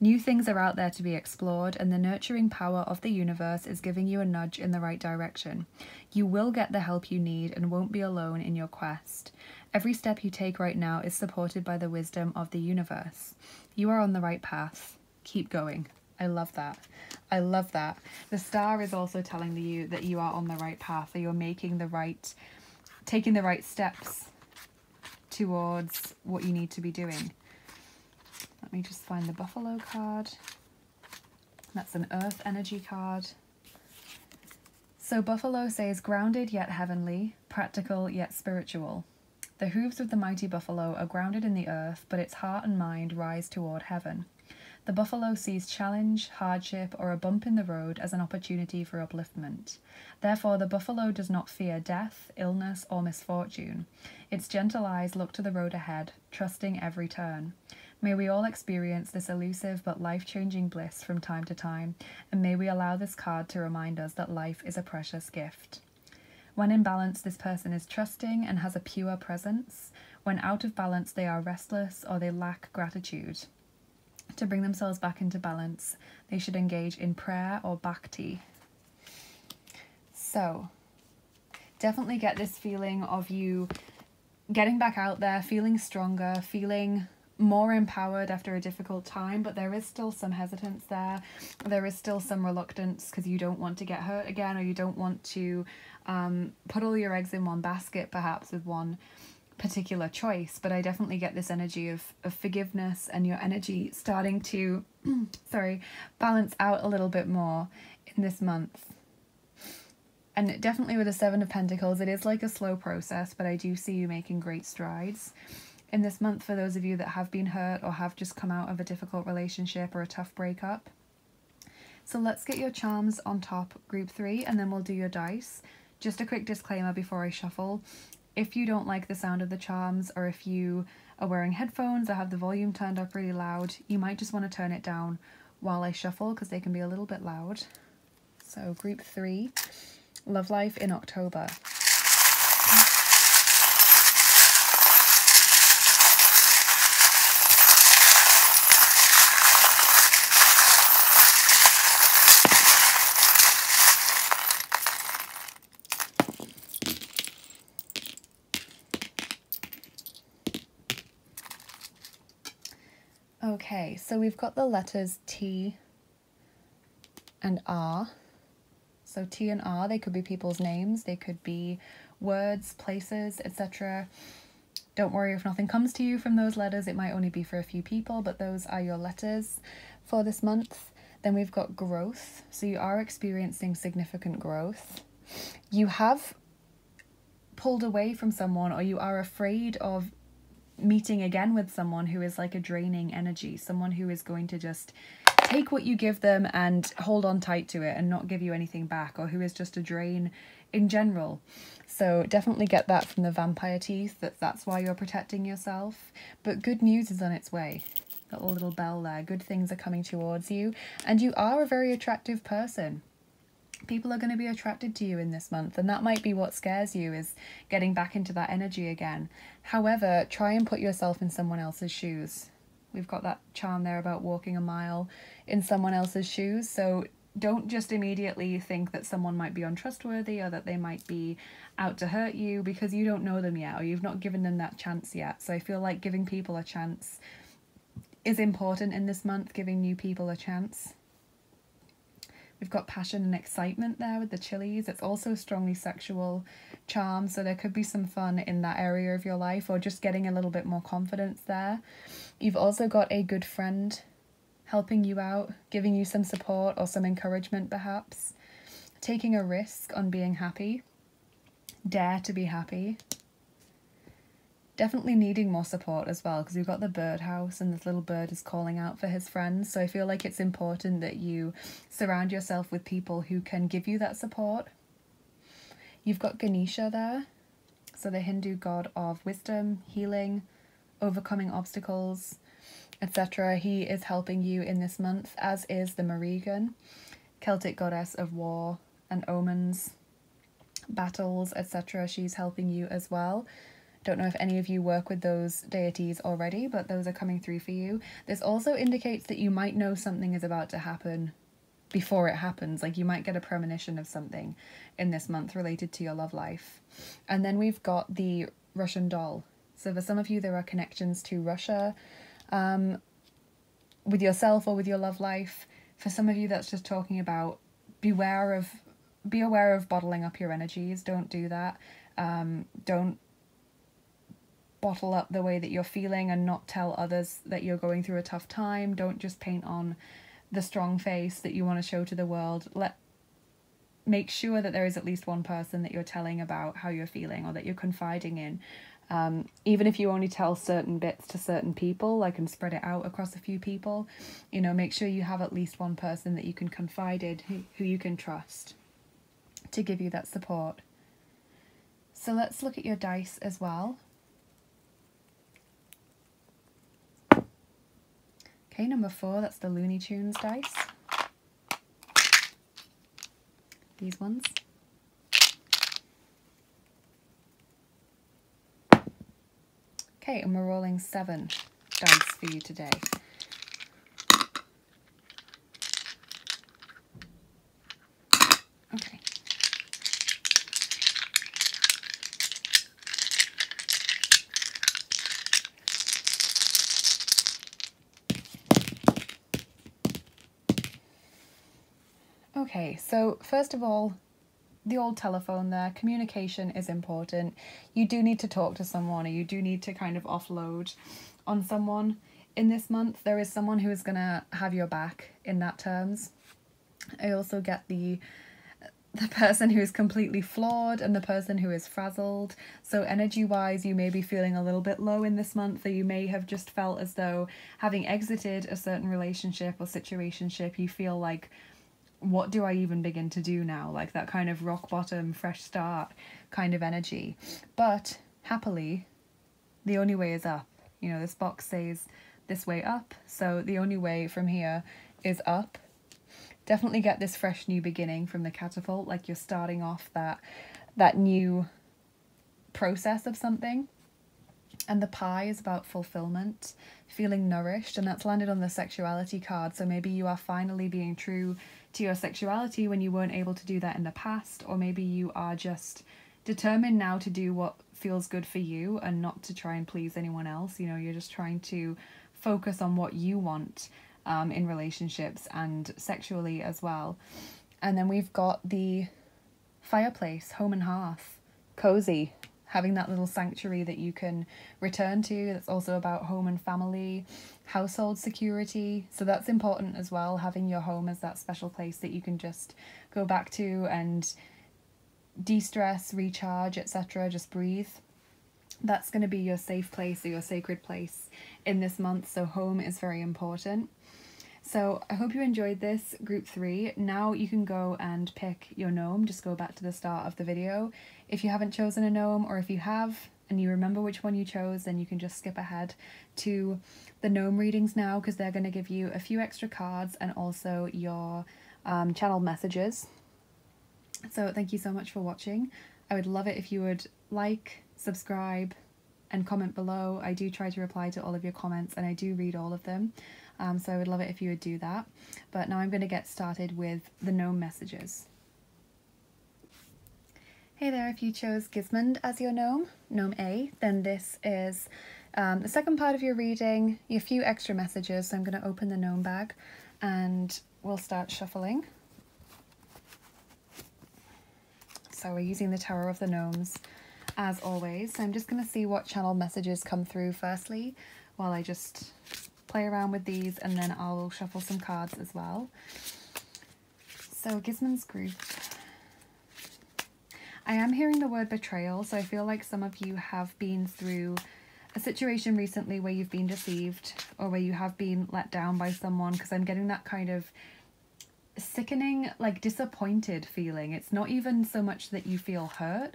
New things are out there to be explored, and the nurturing power of the universe is giving you a nudge in the right direction. You will get the help you need and won't be alone in your quest. Every step you take right now is supported by the wisdom of the universe. You are on the right path. Keep going. I love that. I love that. The star is also telling you that you are on the right path, that you're making the right, taking the right steps towards what you need to be doing. Let me just find the buffalo card. That's an earth energy card. So buffalo says grounded yet heavenly, practical yet spiritual. The hooves of the mighty buffalo are grounded in the earth, but its heart and mind rise toward heaven. The buffalo sees challenge, hardship, or a bump in the road as an opportunity for upliftment. Therefore, the buffalo does not fear death, illness, or misfortune. Its gentle eyes look to the road ahead, trusting every turn. May we all experience this elusive but life-changing bliss from time to time, and may we allow this card to remind us that life is a precious gift. When in balance, this person is trusting and has a pure presence. When out of balance, they are restless or they lack gratitude. To bring themselves back into balance, they should engage in prayer or bhakti. So, definitely get this feeling of you getting back out there, feeling stronger, feeling more empowered after a difficult time, but there is still some hesitance there. There is still some reluctance because you don't want to get hurt again, or you don't want to put all your eggs in one basket, perhaps with one particular choice. But I definitely get this energy of forgiveness and your energy starting to balance out a little bit more in this month. And definitely with the Seven of Pentacles, it is like a slow process, but I do see you making great strides in this month for those of you that have been hurt or have just come out of a difficult relationship or a tough breakup. So let's get your charms on top, group 3, and then we'll do your dice. Just a quick disclaimer before I shuffle. If you don't like the sound of the charms, or if you are wearing headphones or have the volume turned up really loud, you might just want to turn it down while I shuffle because they can be a little bit loud. So group 3, love life in October. Okay, so we've got the letters T and R. So T and R, they could be people's names, they could be words, places, etc. Don't worry if nothing comes to you from those letters, it might only be for a few people, but those are your letters for this month. Then we've got growth, so you are experiencing significant growth. You have pulled away from someone, or you are afraid of meeting again with someone who is like a draining energy, someone who is going to just take what you give them and hold on tight to it and not give you anything back, or who is just a drain in general. So definitely get that from the vampire teeth, that's why you're protecting yourself. But good news is on its way. That little bell there, good things are coming towards you, and you are a very attractive person. People are going to be attracted to you in this month, and that might be what scares you, is getting back into that energy again. However, try and put yourself in someone else's shoes. We've got that charm there about walking a mile in someone else's shoes, so don't just immediately think that someone might be untrustworthy or that they might be out to hurt you, because you don't know them yet, or you've not given them that chance yet. So I feel like giving people a chance is important in this month, giving new people a chance. We've got passion and excitement there with the chilies. It's also strongly sexual charm, so there could be some fun in that area of your life, or just getting a little bit more confidence there. You've also got a good friend helping you out, giving you some support or some encouragement perhaps. Taking a risk on being happy. Dare to be happy. Definitely needing more support as well, because we've got the birdhouse and this little bird is calling out for his friends. So I feel like it's important that you surround yourself with people who can give you that support. You've got Ganesha there, so the Hindu god of wisdom, healing, overcoming obstacles, etc. He is helping you in this month, as is the Maregan, Celtic goddess of war and omens, battles, etc. She's helping you as well. Don't know if any of you work with those deities already, but those are coming through for you. This also indicates that you might know something is about to happen before it happens. Like, you might get a premonition of something in this month related to your love life. And then we've got the Russian doll. So for some of you, there are connections to Russia with yourself or with your love life. For some of you, that's just talking about be aware of bottling up your energies. Don't do that. Don't bottle up the way that you're feeling and not tell others that you're going through a tough time. Don't just paint on the strong face that you want to show to the world. Make sure that there is at least one person that you're telling about how you're feeling or that you're confiding in. Even if you only tell certain bits to certain people, like, and spread it out across a few people, you know, make sure you have at least one person that you can confide in, who you can trust to give you that support. So let's look at your dice as well. Okay, number 4, that's the Looney Tunes dice. These ones. Okay, and we're rolling 7 dice for you today. Okay. Okay, so first of all, the old telephone there, communication is important. You do need to talk to someone, or you do need to kind of offload on someone in this month. There is someone who is going to have your back in that terms. I also get the person who is completely flawed and the person who is frazzled. So energy-wise, you may be feeling a little bit low in this month, or you may have just felt as though, having exited a certain relationship or situationship, you feel like, what do I even begin to do now? Like that kind of rock bottom, fresh start kind of energy. But happily, the only way is up. You know, this box says this way up. So the only way from here is up. Definitely get this fresh new beginning from the catapult. Like you're starting off that new process of something. And the pie is about fulfillment, feeling nourished, and that's landed on the sexuality card. So maybe you are finally being true to your sexuality when you weren't able to do that in the past, or maybe you are just determined now to do what feels good for you and not to try and please anyone else. You know, you're just trying to focus on what you want in relationships and sexually as well. And then we've got the fireplace, home and hearth, cozy. Having that little sanctuary that you can return to. That's also about home and family, household security. So that's important as well, having your home as that special place that you can just go back to and de-stress, recharge, etc. Just breathe. That's going to be your safe place or your sacred place in this month. So home is very important. So I hope you enjoyed this group 3. Now you can go and pick your gnome. Just go back to the start of the video. If you haven't chosen a gnome, or if you have and you remember which one you chose, then you can just skip ahead to the gnome readings now, because they're going to give you a few extra cards and also your channel messages. So thank you so much for watching. I would love it if you would like, subscribe, and comment below. I do try to reply to all of your comments and I do read all of them. So I would love it if you would do that. But now I'm going to get started with the gnome messages. Hey there, if you chose Gismund as your gnome, gnome A, then this is the second part of your reading, your few extra messages. So I'm going to open the gnome bag and we'll start shuffling. So we're using the Tower of the Gnomes as always. So I'm just going to see what channel messages come through firstly, while I just play around with these, and then I'll shuffle some cards as well. So Gismund's group. I am hearing the word betrayal, so I feel like some of you have been through a situation recently where you've been deceived or where you have been let down by someone, because I'm getting that kind of sickening, like disappointed feeling. It's not even so much that you feel hurt.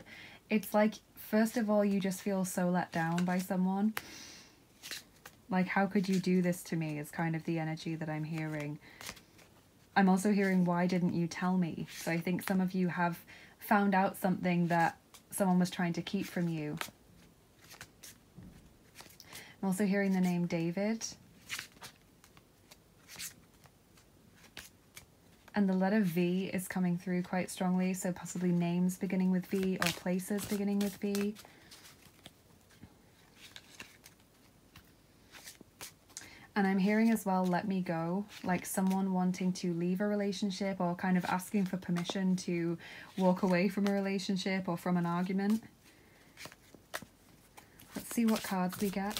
It's like, first of all, you just feel so let down by someone. Like, how could you do this to me is kind of the energy that I'm hearing. I'm also hearing, why didn't you tell me? So I think some of you have found out something that someone was trying to keep from you. I'm also hearing the name David. And the letter V is coming through quite strongly, so possibly names beginning with V or places beginning with V. And I'm hearing as well, let me go, like someone wanting to leave a relationship or kind of asking for permission to walk away from a relationship or from an argument. Let's see what cards we get.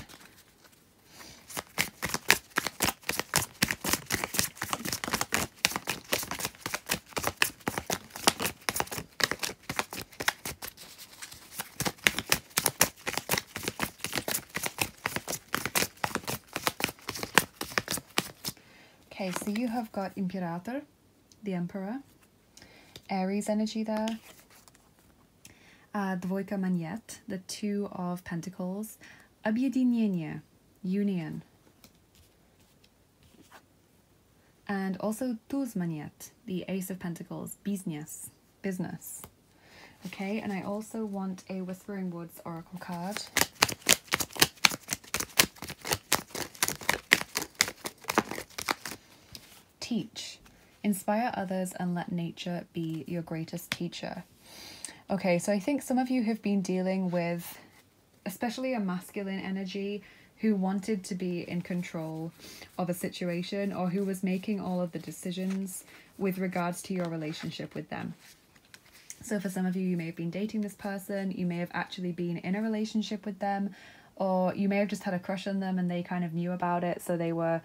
Okay, so you have got Imperator, the Emperor, Aries energy there, Dvojka Maniet, the Two of Pentacles, Objedinenie, Union, and also Tuz Maniet, the Ace of Pentacles, Business, Business. Okay, and I also want a Whispering Woods Oracle card. Teach. Inspire others and let nature be your greatest teacher. Okay, so I think some of you have been dealing with especially a masculine energy who wanted to be in control of a situation, or who was making all of the decisions with regards to your relationship with them. So for some of you, you may have been dating this person, you may have actually been in a relationship with them, or you may have just had a crush on them and they kind of knew about it, so they were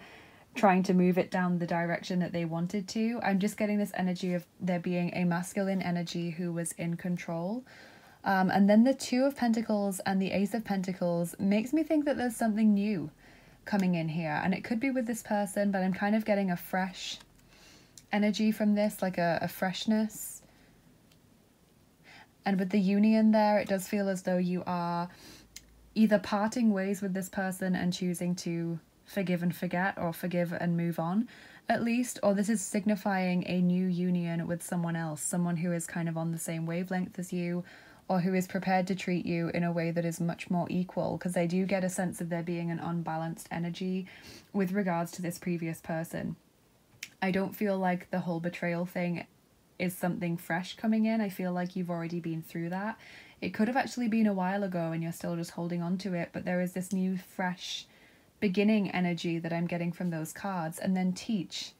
trying to move it down the direction that they wanted to. I'm just getting this energy of there being a masculine energy who was in control. And then the Two of Pentacles and the Ace of Pentacles makes me think that there's something new coming in here. And it could be with this person, but I'm kind of getting a fresh energy from this, like a freshness. And with the union there, it does feel as though you are either parting ways with this person and choosing to forgive and forget, or forgive and move on at least, or this is signifying a new union with someone else, someone who is kind of on the same wavelength as you, or who is prepared to treat you in a way that is much more equal, because I do get a sense of there being an unbalanced energy with regards to this previous person. I don't feel like the whole betrayal thing is something fresh coming in. I feel like you've already been through that. It could have actually been a while ago and you're still just holding on to it, but there is this new fresh beginning energy that I'm getting from those cards. And then teach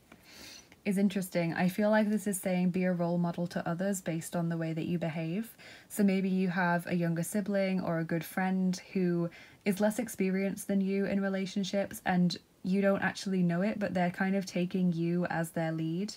is interesting. I feel like this is saying be a role model to others based on the way that you behave. So maybe you have a younger sibling or a good friend who is less experienced than you in relationships, and you don't actually know it, but they're kind of taking you as their lead.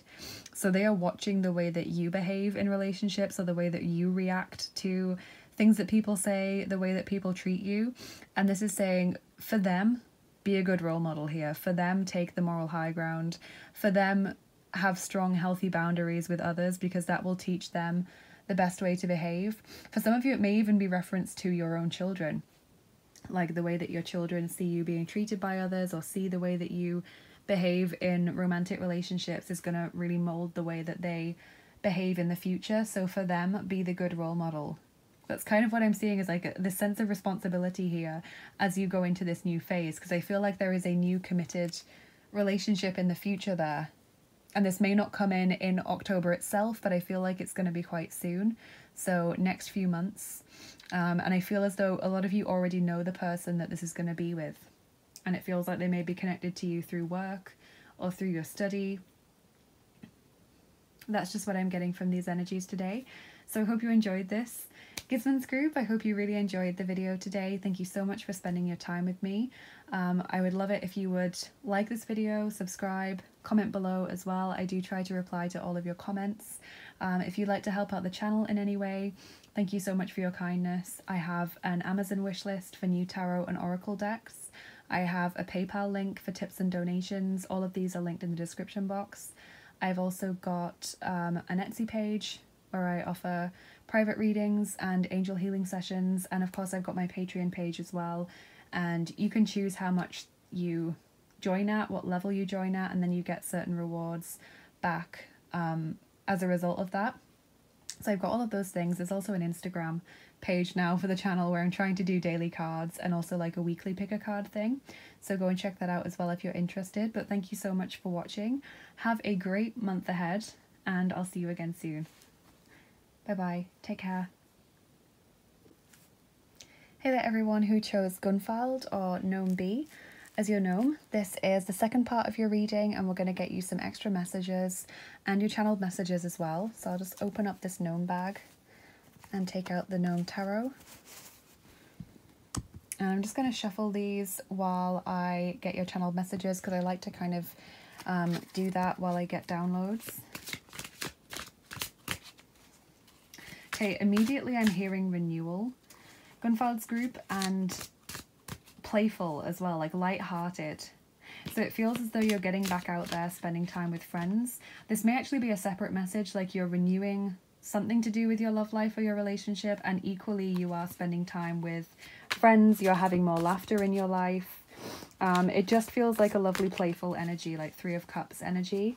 So they are watching the way that you behave in relationships, or the way that you react to things that people say, the way that people treat you. And this is saying for them, be a good role model here. For them, take the moral high ground. For them, have strong, healthy boundaries with others, because that will teach them the best way to behave. For some of you, it may even be reference to your own children, like the way that your children see you being treated by others, or see the way that you behave in romantic relationships is going to really mold the way that they behave in the future. So for them, be the good role model. That's kind of what I'm seeing, is like the sense of responsibility here as you go into this new phase, because I feel like there is a new committed relationship in the future there. And this may not come in October itself, but I feel like it's going to be quite soon. So next few months. And I feel as though a lot of you already know the person that this is going to be with. And it feels like they may be connected to you through work or through your study. That's just what I'm getting from these energies today. So I hope you enjoyed this. Gismund's Group, I hope you really enjoyed the video today. Thank you so much for spending your time with me. I would love it if you would like this video, subscribe, comment below as well. I do try to reply to all of your comments. If you'd like to help out the channel in any way, thank you so much for your kindness. I have an Amazon wishlist for new tarot and oracle decks. I have a PayPal link for tips and donations. All of these are linked in the description box. I've also got an Etsy page where I offer private readings and angel healing sessions, and of course I've got my Patreon page as well, and you can choose how much you join at, what level you join at, and then you get certain rewards back as a result of that. So I've got all of those things. There's also an Instagram page now for the channel where I'm trying to do daily cards and also like a weekly pick a card thing, so go and check that out as well if you're interested. But thank you so much for watching. Have a great month ahead, and I'll see you again soon. Bye bye, take care. Hey there everyone who chose Gunvald or Gnome B as your gnome. This is the second part of your reading, and we're going to get you some extra messages and your channeled messages as well. So I'll just open up this gnome bag and take out the gnome tarot. And I'm just going to shuffle these while I get your channeled messages, because I like to kind of do that while I get downloads. Okay, immediately I'm hearing renewal, Gunvald's Group, and playful as well, like light-hearted. So it feels as though you're getting back out there, spending time with friends. This may actually be a separate message, like you're renewing something to do with your love life or your relationship, and equally you are spending time with friends, you're having more laughter in your life. It just feels like a lovely playful energy, like Three of Cups energy.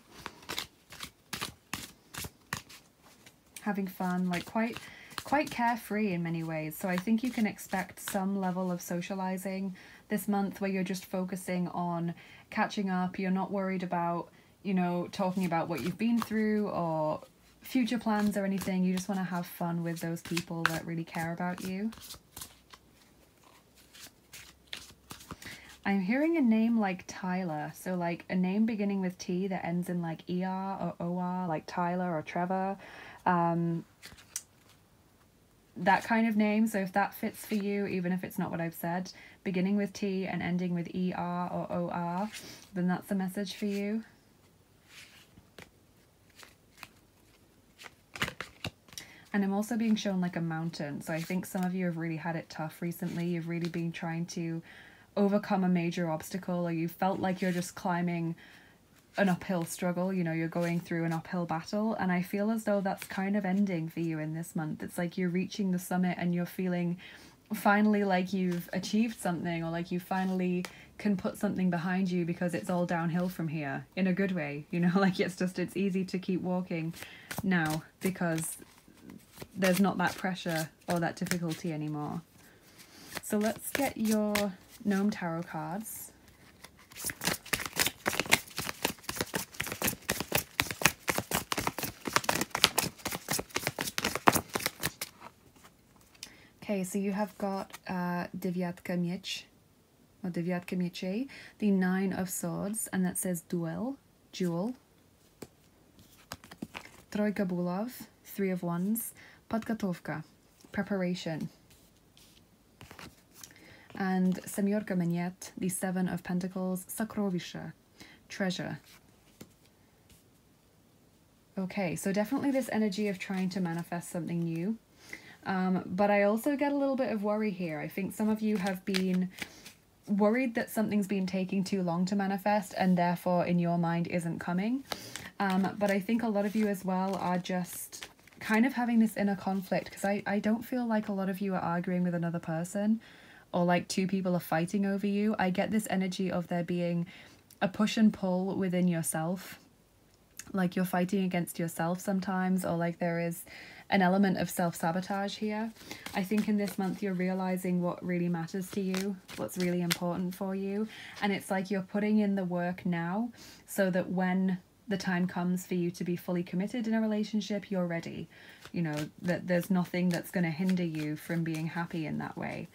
Having fun, like quite carefree in many ways. So I think you can expect some level of socializing this month where you're just focusing on catching up. You're not worried about, you know, talking about what you've been through or future plans or anything. You just want to have fun with those people that really care about you. I'm hearing a name like Tyler, so like a name beginning with T that ends in like ER or OR, like Tyler or Trevor. That kind of name. So if that fits for you, even if it's not what I've said, beginning with T and ending with ER or OR, then that's the message for you. And I'm also being shown like a mountain. So I think some of you have really had it tough recently. You've really been trying to overcome a major obstacle, or you felt like you're just climbing an uphill struggle, you know, you're going through an uphill battle, and I feel as though that's kind of ending for you in this month. It's like you're reaching the summit and you're feeling finally like you've achieved something, or like you finally can put something behind you, because it's all downhill from here in a good way, you know, like it's just, it's easy to keep walking now because there's not that pressure or that difficulty anymore. So let's get your gnome tarot cards. Okay, so you have got Deviatka Miecz, or Deviatka Miecz, the Nine of Swords, and that says duel, jewel. Trojka Bulov, Three of Wands, Podgotowka, preparation. And Semiorka Meniet, the Seven of Pentacles, Sakrovisha, treasure. Okay, so definitely this energy of trying to manifest something new. But I also get a little bit of worry here. I think some of you have been worried that something's been taking too long to manifest and therefore in your mind isn't coming. But I think a lot of you as well are just kind of having this inner conflict, because I don't feel like a lot of you are arguing with another person, or like two people are fighting over you. I get this energy of there being a push and pull within yourself. Like you're fighting against yourself sometimes, or like there is an element of self-sabotage here. I think in this month you're realizing what really matters to you, what's really important for you, and it's like you're putting in the work now so that when the time comes for you to be fully committed in a relationship, you're ready. You know, that there's nothing that's going to hinder you from being happy in that way.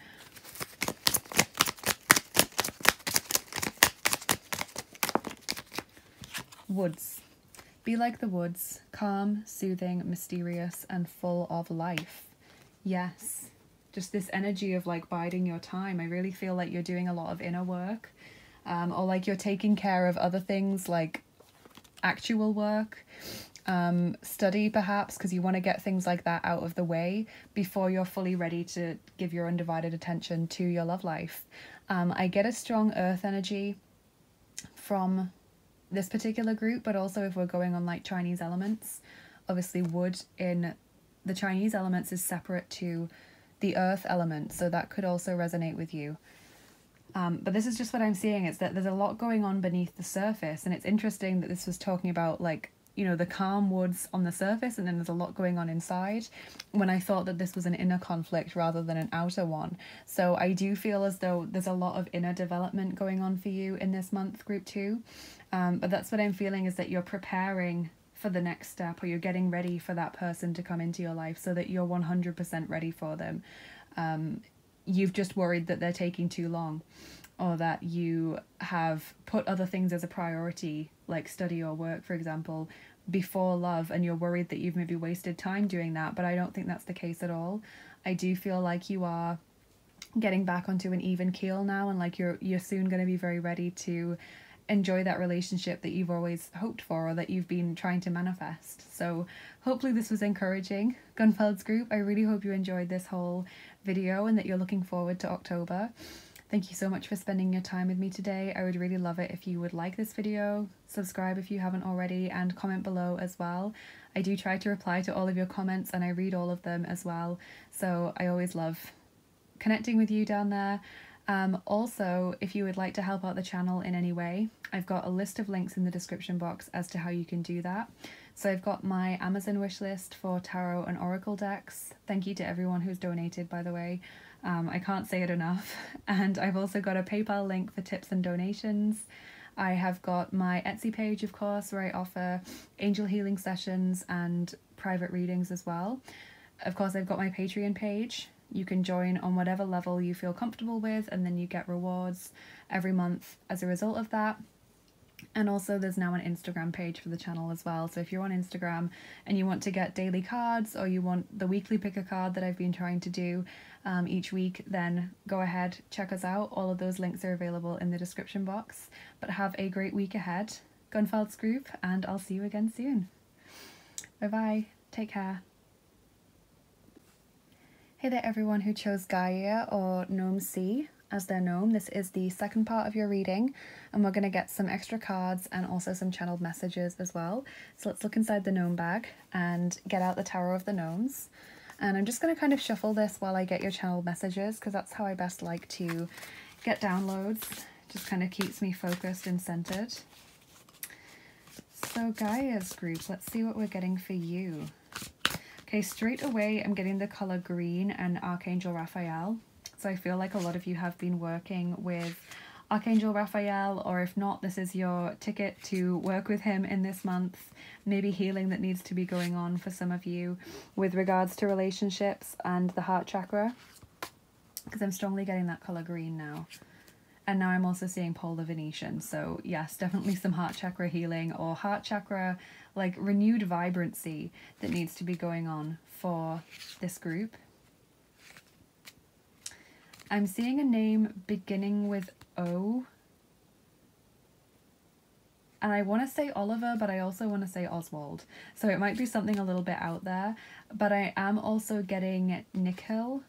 Woods. Be like the woods, calm, soothing, mysterious, and full of life. Yes, just this energy of like biding your time. I really feel like you're doing a lot of inner work, or like you're taking care of other things like actual work, study perhaps, because you want to get things like that out of the way before you're fully ready to give your undivided attention to your love life. I get a strong earth energy from this particular group, but also if we're going on like Chinese elements, obviously wood in the Chinese elements is separate to the earth element, so that could also resonate with you. But this is just what I'm seeing, is that there's a lot going on beneath the surface, and it's interesting that this was talking about like, you know, the calm woods on the surface, and then there's a lot going on inside, when I thought that this was an inner conflict rather than an outer one. So I do feel as though there's a lot of inner development going on for you in this month, group two. But that's what I'm feeling, is that you're preparing for the next step, or you're getting ready for that person to come into your life so that you're 100% ready for them. You've just worried that they're taking too long, or that you have put other things as a priority, like study or work, for example, before love, and you're worried that you've maybe wasted time doing that, but I don't think that's the case at all. I do feel like you are getting back onto an even keel now, and like you're soon going to be very ready to enjoy that relationship that you've always hoped for, or that you've been trying to manifest. So hopefully this was encouraging, Gunvald's group. I really hope you enjoyed this whole video and that you're looking forward to October. Thank you so much for spending your time with me today. I would really love it if you would like this video, subscribe if you haven't already, and comment below as well. I do try to reply to all of your comments, and I read all of them as well, so I always love connecting with you down there. Also, if you would like to help out the channel in any way, I've got a list of links in the description box as to how you can do that. So I've got my Amazon wishlist for tarot and oracle decks. Thank you to everyone who's donated, by the way. I can't say it enough. And I've also got a PayPal link for tips and donations. I have got my Etsy page, of course, where I offer angel healing sessions and private readings as well. Of course, I've got my Patreon page. You can join on whatever level you feel comfortable with, and then you get rewards every month as a result of that. And also there's now an Instagram page for the channel as well, so if you're on Instagram and you want to get daily cards, or you want the weekly pick a card that I've been trying to do each week, then go ahead, check us out. All of those links are available in the description box. But have a great week ahead, Gunvald's group, and I'll see you again soon. Bye bye, take care. Hey there everyone who chose Gaia or Gnome C as their gnome. This is the second part of your reading, and we're going to get some extra cards and also some channeled messages as well. So let's look inside the gnome bag and get out the Tower of the Gnomes. And I'm just going to kind of shuffle this while I get your channeled messages, because that's how I best like to get downloads. Just kind of keeps me focused and centered. So Gaia's group, let's see what we're getting for you. Okay, straight away I'm getting the color green and Archangel Raphael. So I feel like a lot of you have been working with Archangel Raphael, or if not, this is your ticket to work with him in this month. Maybe healing that needs to be going on for some of you with regards to relationships and the heart chakra, because I'm strongly getting that color green now. And now I'm also seeing Paul the Venetian. So yes, definitely some heart chakra healing, or heart chakra like renewed vibrancy that needs to be going on for this group. I'm seeing a name beginning with O. And I want to say Oliver, but I also want to say Oswald. So it might be something a little bit out there, but I am also getting Nikhil,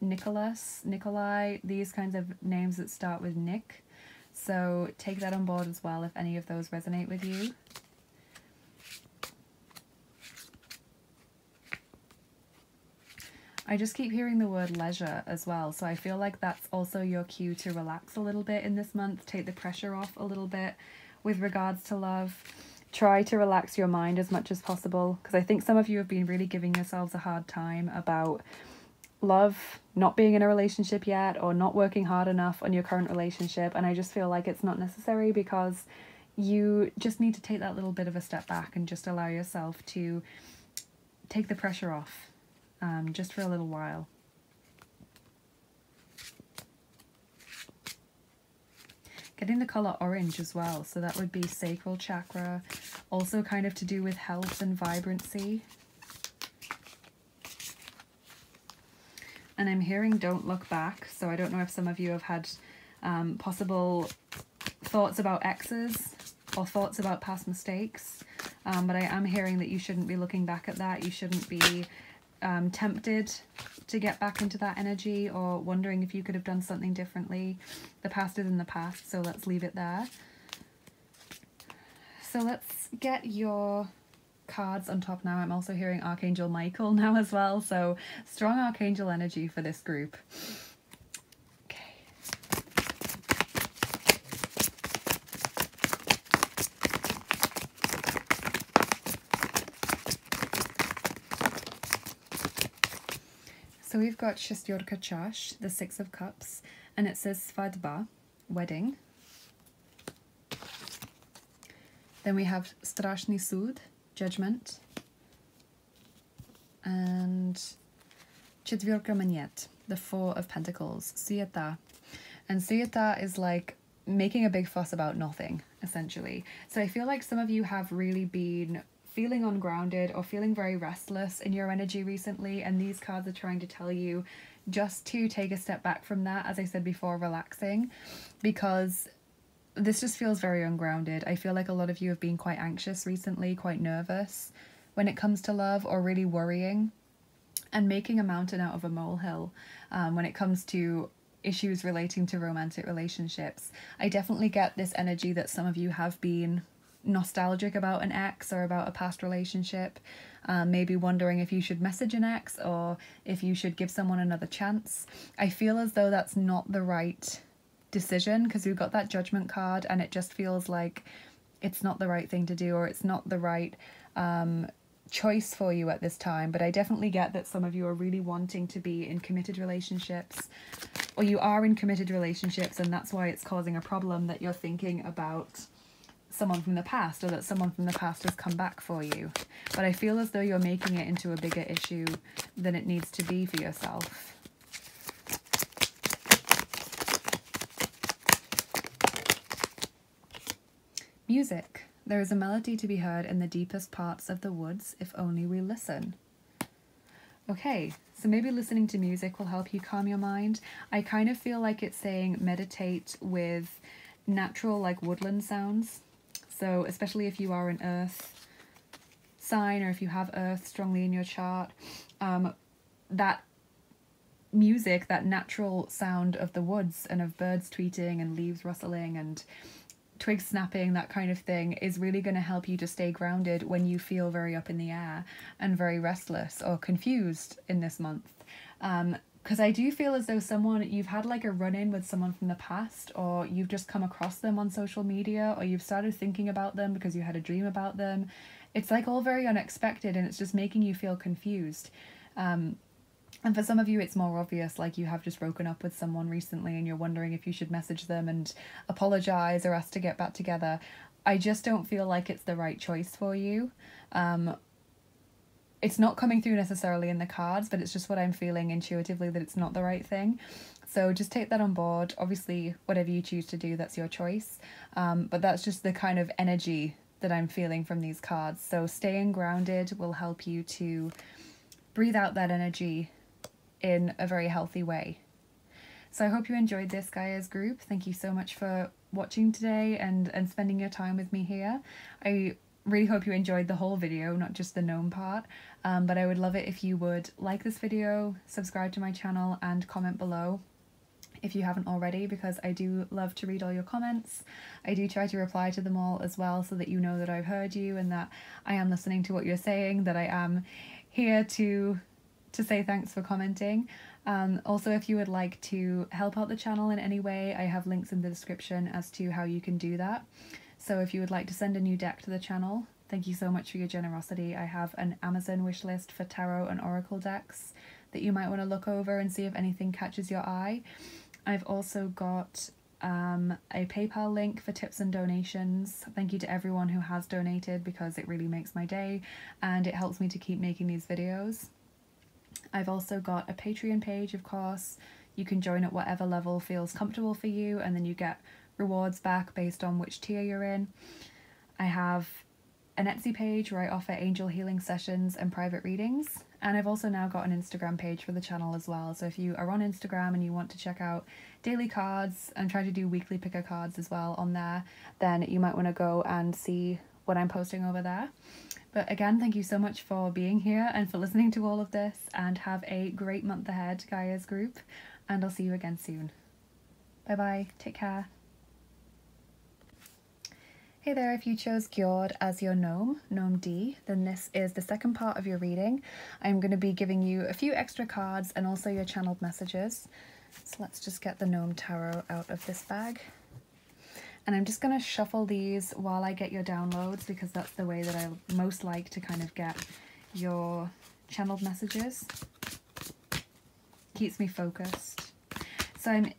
Nicholas, Nikolai, these kinds of names that start with Nick. So take that on board as well if any of those resonate with you. I just keep hearing the word leisure as well, so I feel like that's also your cue to relax a little bit in this month, take the pressure off a little bit with regards to love. Try to relax your mind as much as possible, because I think some of you have been really giving yourselves a hard time about love, not being in a relationship yet, or not working hard enough on your current relationship, and I just feel like it's not necessary, because you just need to take that little bit of a step back and just allow yourself to take the pressure off, just for a little while. Getting the color orange as well, so that would be sacral chakra, also kind of to do with health and vibrancy. And I'm hearing don't look back, so I don't know if some of you have had possible thoughts about exes or thoughts about past mistakes, but I am hearing that you shouldn't be looking back at that. You shouldn't be tempted to get back into that energy or wondering if you could have done something differently. The past is in the past, so let's leave it there. So let's get your cards on top now. I'm also hearing Archangel Michael now as well, so strong Archangel energy for this group. Okay. So we've got Шестерка чаш, the Six of Cups, and it says Svadba, wedding. Then we have Strashny Sud, judgment, and Четверка Монет, the Four of Pentacles, Sueta. And Sueta is like making a big fuss about nothing, essentially. So I feel like some of you have really been feeling ungrounded or feeling very restless in your energy recently, and these cards are trying to tell you just to take a step back from that, as I said before, relaxing, because this just feels very ungrounded. I feel like a lot of you have been quite anxious recently, quite nervous when it comes to love, or really worrying and making a mountain out of a molehill when it comes to issues relating to romantic relationships. I definitely get this energy that some of you have been nostalgic about an ex or about a past relationship, maybe wondering if you should message an ex or if you should give someone another chance. I feel as though that's not the right decision, because we've got that judgment card and it just feels like it's not the right thing to do, or it's not the right choice for you at this time. But I definitely get that some of you are really wanting to be in committed relationships, or you are in committed relationships, and that's why it's causing a problem that you're thinking about someone from the past, or that someone from the past has come back for you. But I feel as though you're making it into a bigger issue than it needs to be for yourself. Music. There is a melody to be heard in the deepest parts of the woods, if only we listen. Okay, so maybe listening to music will help you calm your mind. I kind of feel like it's saying meditate with natural, like woodland sounds. So especially if you are an earth sign, or if you have earth strongly in your chart, that music, that natural sound of the woods and of birds tweeting and leaves rustling and twigs snapping, that kind of thing, is really going to help you to stay grounded when you feel very up in the air and very restless or confused in this month. Because I do feel as though someone, you've had like a run-in with someone from the past, or you've just come across them on social media, or you've started thinking about them because you had a dream about them. It's like all very unexpected, and it's just making you feel confused. And for some of you, it's more obvious, like you have just broken up with someone recently and you're wondering if you should message them and apologize or ask to get back together. I just don't feel like it's the right choice for you. It's not coming through necessarily in the cards, but it's just what I'm feeling intuitively, that it's not the right thing. So just take that on board. Obviously, whatever you choose to do, that's your choice. But that's just the kind of energy that I'm feeling from these cards. So staying grounded will help you to breathe out that energy in a very healthy way. So I hope you enjoyed this Gaia's group. Thank you so much for watching today and spending your time with me here. I really hope you enjoyed the whole video, not just the gnome part, but I would love it if you would like this video, subscribe to my channel, and comment below if you haven't already, because I do love to read all your comments. I do try to reply to them all as well, so that you know that I've heard you and that I am listening to what you're saying, that I am here to say thanks for commenting. Also, if you would like to help out the channel in any way, I have links in the description as to how you can do that. So if you would like to send a new deck to the channel, thank you so much for your generosity. I have an Amazon wishlist for tarot and oracle decks that you might want to look over and see if anything catches your eye. I've also got a PayPal link for tips and donations. Thank you to everyone who has donated, because it really makes my day and it helps me to keep making these videos. I've also got a Patreon page, of course. You can join at whatever level feels comfortable for you, and then you get rewards back based on which tier you're in. I have an Etsy page where I offer angel healing sessions and private readings, and I've also now got an Instagram page for the channel as well. So if you are on Instagram and you want to check out daily cards and try to do weekly picker cards as well on there, then you might want to go and see what I'm posting over there. But again, thank you so much for being here and for listening to all of this, and have a great month ahead, Gaia's group, and I'll see you again soon. Bye bye, take care. Hey there, if you chose Gjord as your gnome, Gnome D, then this is the second part of your reading. I'm going to be giving you a few extra cards and also your channeled messages. So let's just get the Gnome Tarot out of this bag. And I'm just going to shuffle these while I get your downloads, because that's the way that I most like to kind of get your channeled messages. Keeps me focused. So I'm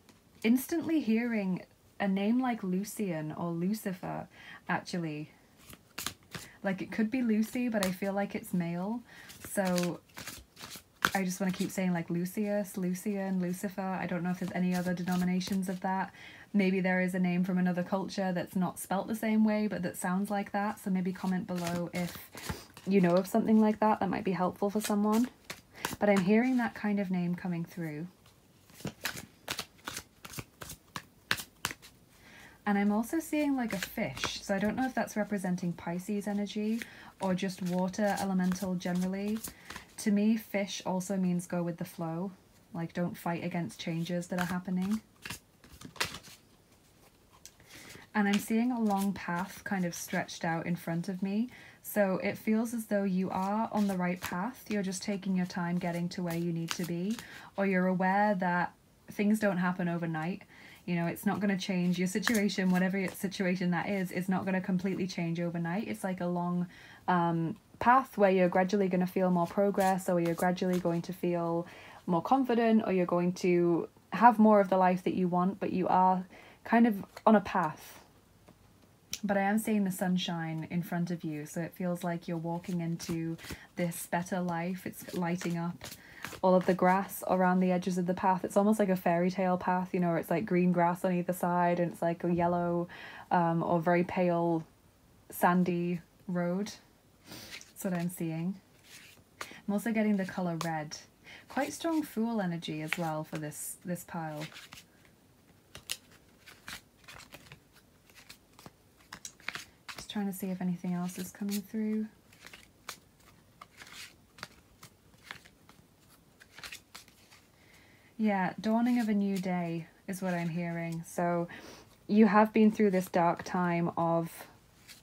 instantly hearing a name like Lucian or Lucifer, actually. Like, it could be Lucy, but I feel like it's male. So I just want to keep saying like Lucius, Lucian, Lucifer. I don't know if there's any other denominations of that. Maybe there is a name from another culture that's not spelt the same way, but that sounds like that. So maybe comment below if you know of something like that. That might be helpful for someone. But I'm hearing that kind of name coming through. And I'm also seeing like a fish, so I don't know if that's representing Pisces energy or just water elemental generally. To me, fish also means go with the flow, like don't fight against changes that are happening. And I'm seeing a long path kind of stretched out in front of me, so it feels as though you are on the right path, you're just taking your time getting to where you need to be, or you're aware that things don't happen overnight. You know, it's not going to change your situation, whatever situation that is not going to completely change overnight. It's like a long path where you're gradually going to feel more progress, or you're gradually going to feel more confident, or you're going to have more of the life that you want, but you are kind of on a path. But I am seeing the sunshine in front of you, so it feels like you're walking into this better life. It's lighting up all of the grass around the edges of the path. It's almost like a fairy tale path, you know, where it's like green grass on either side and it's like a yellow or very pale sandy road. That's what I'm seeing. I'm also getting the color red. Quite strong Fool energy as well for this pile. Just trying to see if anything else is coming through. Yeah, dawning of a new day is what I'm hearing. So you have been through this dark time of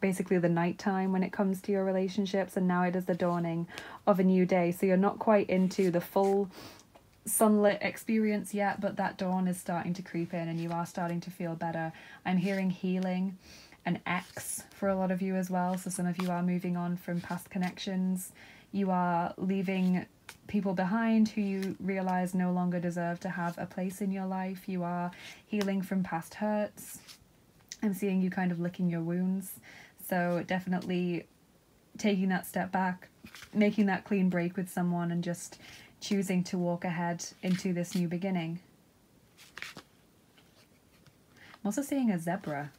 basically the night time when it comes to your relationships, and now it is the dawning of a new day. So you're not quite into the full sunlit experience yet, but that dawn is starting to creep in and you are starting to feel better. I'm hearing healing and X for a lot of you as well. So some of you are moving on from past connections. You are leaving people behind who you realize no longer deserve to have a place in your life. You are healing from past hurts. I'm seeing you kind of licking your wounds. So definitely taking that step back, making that clean break with someone, and just choosing to walk ahead into this new beginning. I'm also seeing a zebra.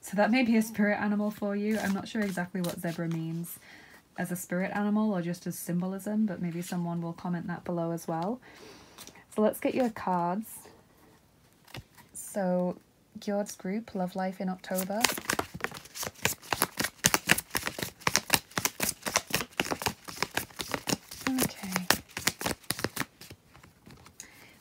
So that may be a spirit animal for you. I'm not sure exactly what zebra means as a spirit animal or just as symbolism, but maybe someone will comment that below as well. So let's get your cards. So Gjord's group, Love Life in October. Okay.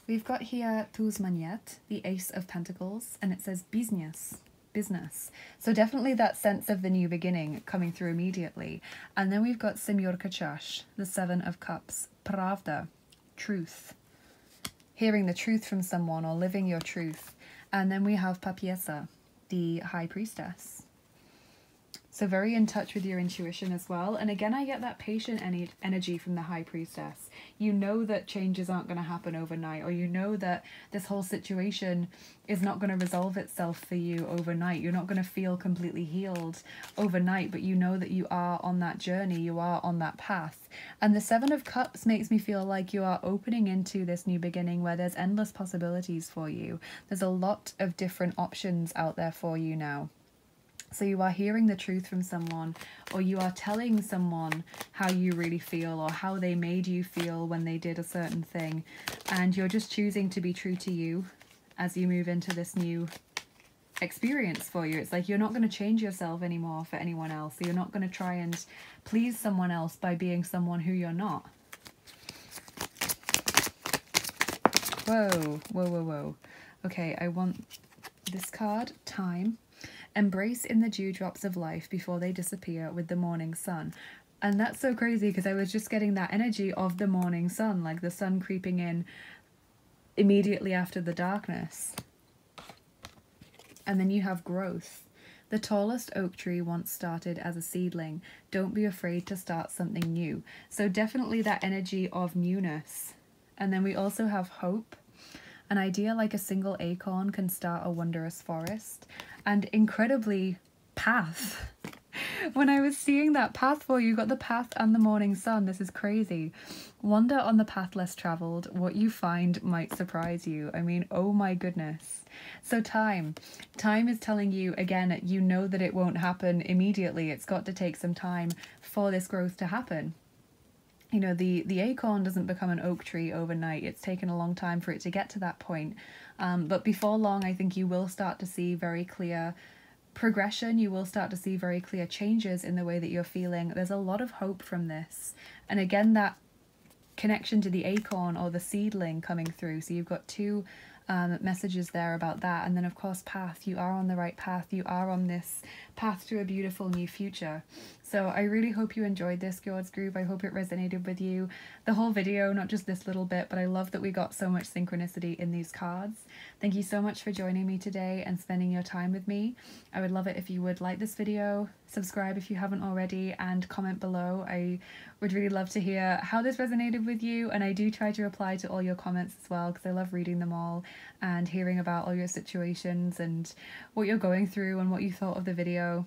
We've got here Tuzmanyet, the Ace of Pentacles, and it says business. Business. So definitely that sense of the new beginning coming through immediately. And then we've got Siemyorka Chash, the Seven of Cups, Pravda, truth, hearing the truth from someone or living your truth. And then we have Papiesa, the High Priestess. So very in touch with your intuition as well. And again, I get that patient energy from the High Priestess. You know that changes aren't going to happen overnight, or you know that this whole situation is not going to resolve itself for you overnight. You're not going to feel completely healed overnight, but you know that you are on that journey, you are on that path. And the Seven of Cups makes me feel like you are opening into this new beginning where there's endless possibilities for you. There's a lot of different options out there for you now. So you are hearing the truth from someone, or you are telling someone how you really feel or how they made you feel when they did a certain thing. And you're just choosing to be true to you as you move into this new experience for you. It's like you're not going to change yourself anymore for anyone else. So you're not going to try and please someone else by being someone who you're not. Whoa, whoa, whoa, whoa. Okay, I want this card, Time. Embrace in the dewdrops of life before they disappear with the morning sun. And that's so crazy, because I was just getting that energy of the morning sun, like the sun creeping in immediately after the darkness. And then you have growth. The tallest oak tree once started as a seedling. Don't be afraid to start something new. So definitely that energy of newness. And then we also have hope. An idea like a single acorn can start a wondrous forest. And incredibly, path. When I was seeing that path for you, got the path and the morning sun. This is crazy. Wander on the path less traveled. What you find might surprise you. I mean, oh my goodness. So time. Time is telling you, again, you know that it won't happen immediately. It's got to take some time for this growth to happen. You know, the acorn doesn't become an oak tree overnight. It's taken a long time for it to get to that point. But before long, I think you will start to see very clear progression. You will start to see very clear changes in the way that you're feeling. There's a lot of hope from this. And again, that connection to the acorn or the seedling coming through. So you've got two messages there about that. And then, of course, path. You are on the right path. You are on this path to a beautiful new future. So I really hope you enjoyed this Gjord's Groove. I hope it resonated with you. The whole video, not just this little bit, but I love that we got so much synchronicity in these cards. Thank you so much for joining me today and spending your time with me. I would love it if you would like this video, subscribe if you haven't already, and comment below. I would really love to hear how this resonated with you, and I do try to reply to all your comments as well, because I love reading them all and hearing about all your situations and what you're going through and what you thought of the video.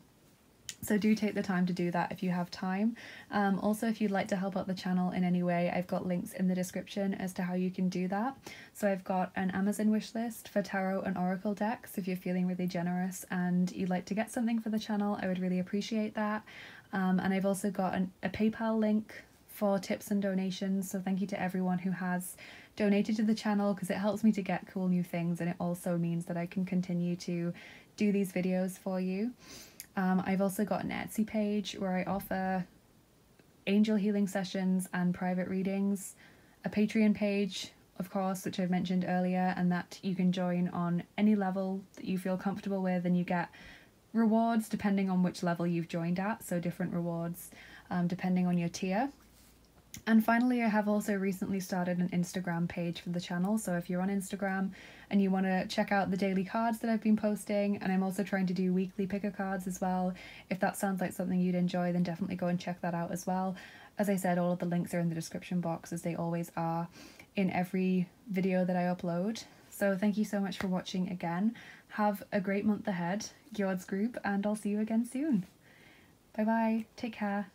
So do take the time to do that if you have time. Also, if you'd like to help out the channel in any way, I've got links in the description as to how you can do that. So I've got an Amazon wish list for tarot and oracle decks if you're feeling really generous and you'd like to get something for the channel. I would really appreciate that. And I've also got a PayPal link for tips and donations. So thank you to everyone who has donated to the channel, because it helps me to get cool new things, and it also means that I can continue to do these videos for you. I've also got an Etsy page where I offer angel healing sessions and private readings, a Patreon page, of course, which I've mentioned earlier, and that you can join on any level that you feel comfortable with, and you get rewards depending on which level you've joined at, so different rewards depending on your tier. And finally, I have also recently started an Instagram page for the channel, so if you're on Instagram and you want to check out the daily cards that I've been posting, and I'm also trying to do weekly picker cards as well. If that sounds like something you'd enjoy, then definitely go and check that out as well. As I said, all of the links are in the description box, as they always are in every video that I upload. So thank you so much for watching again. Have a great month ahead, Gjord's Groove, and I'll see you again soon. Bye bye, take care.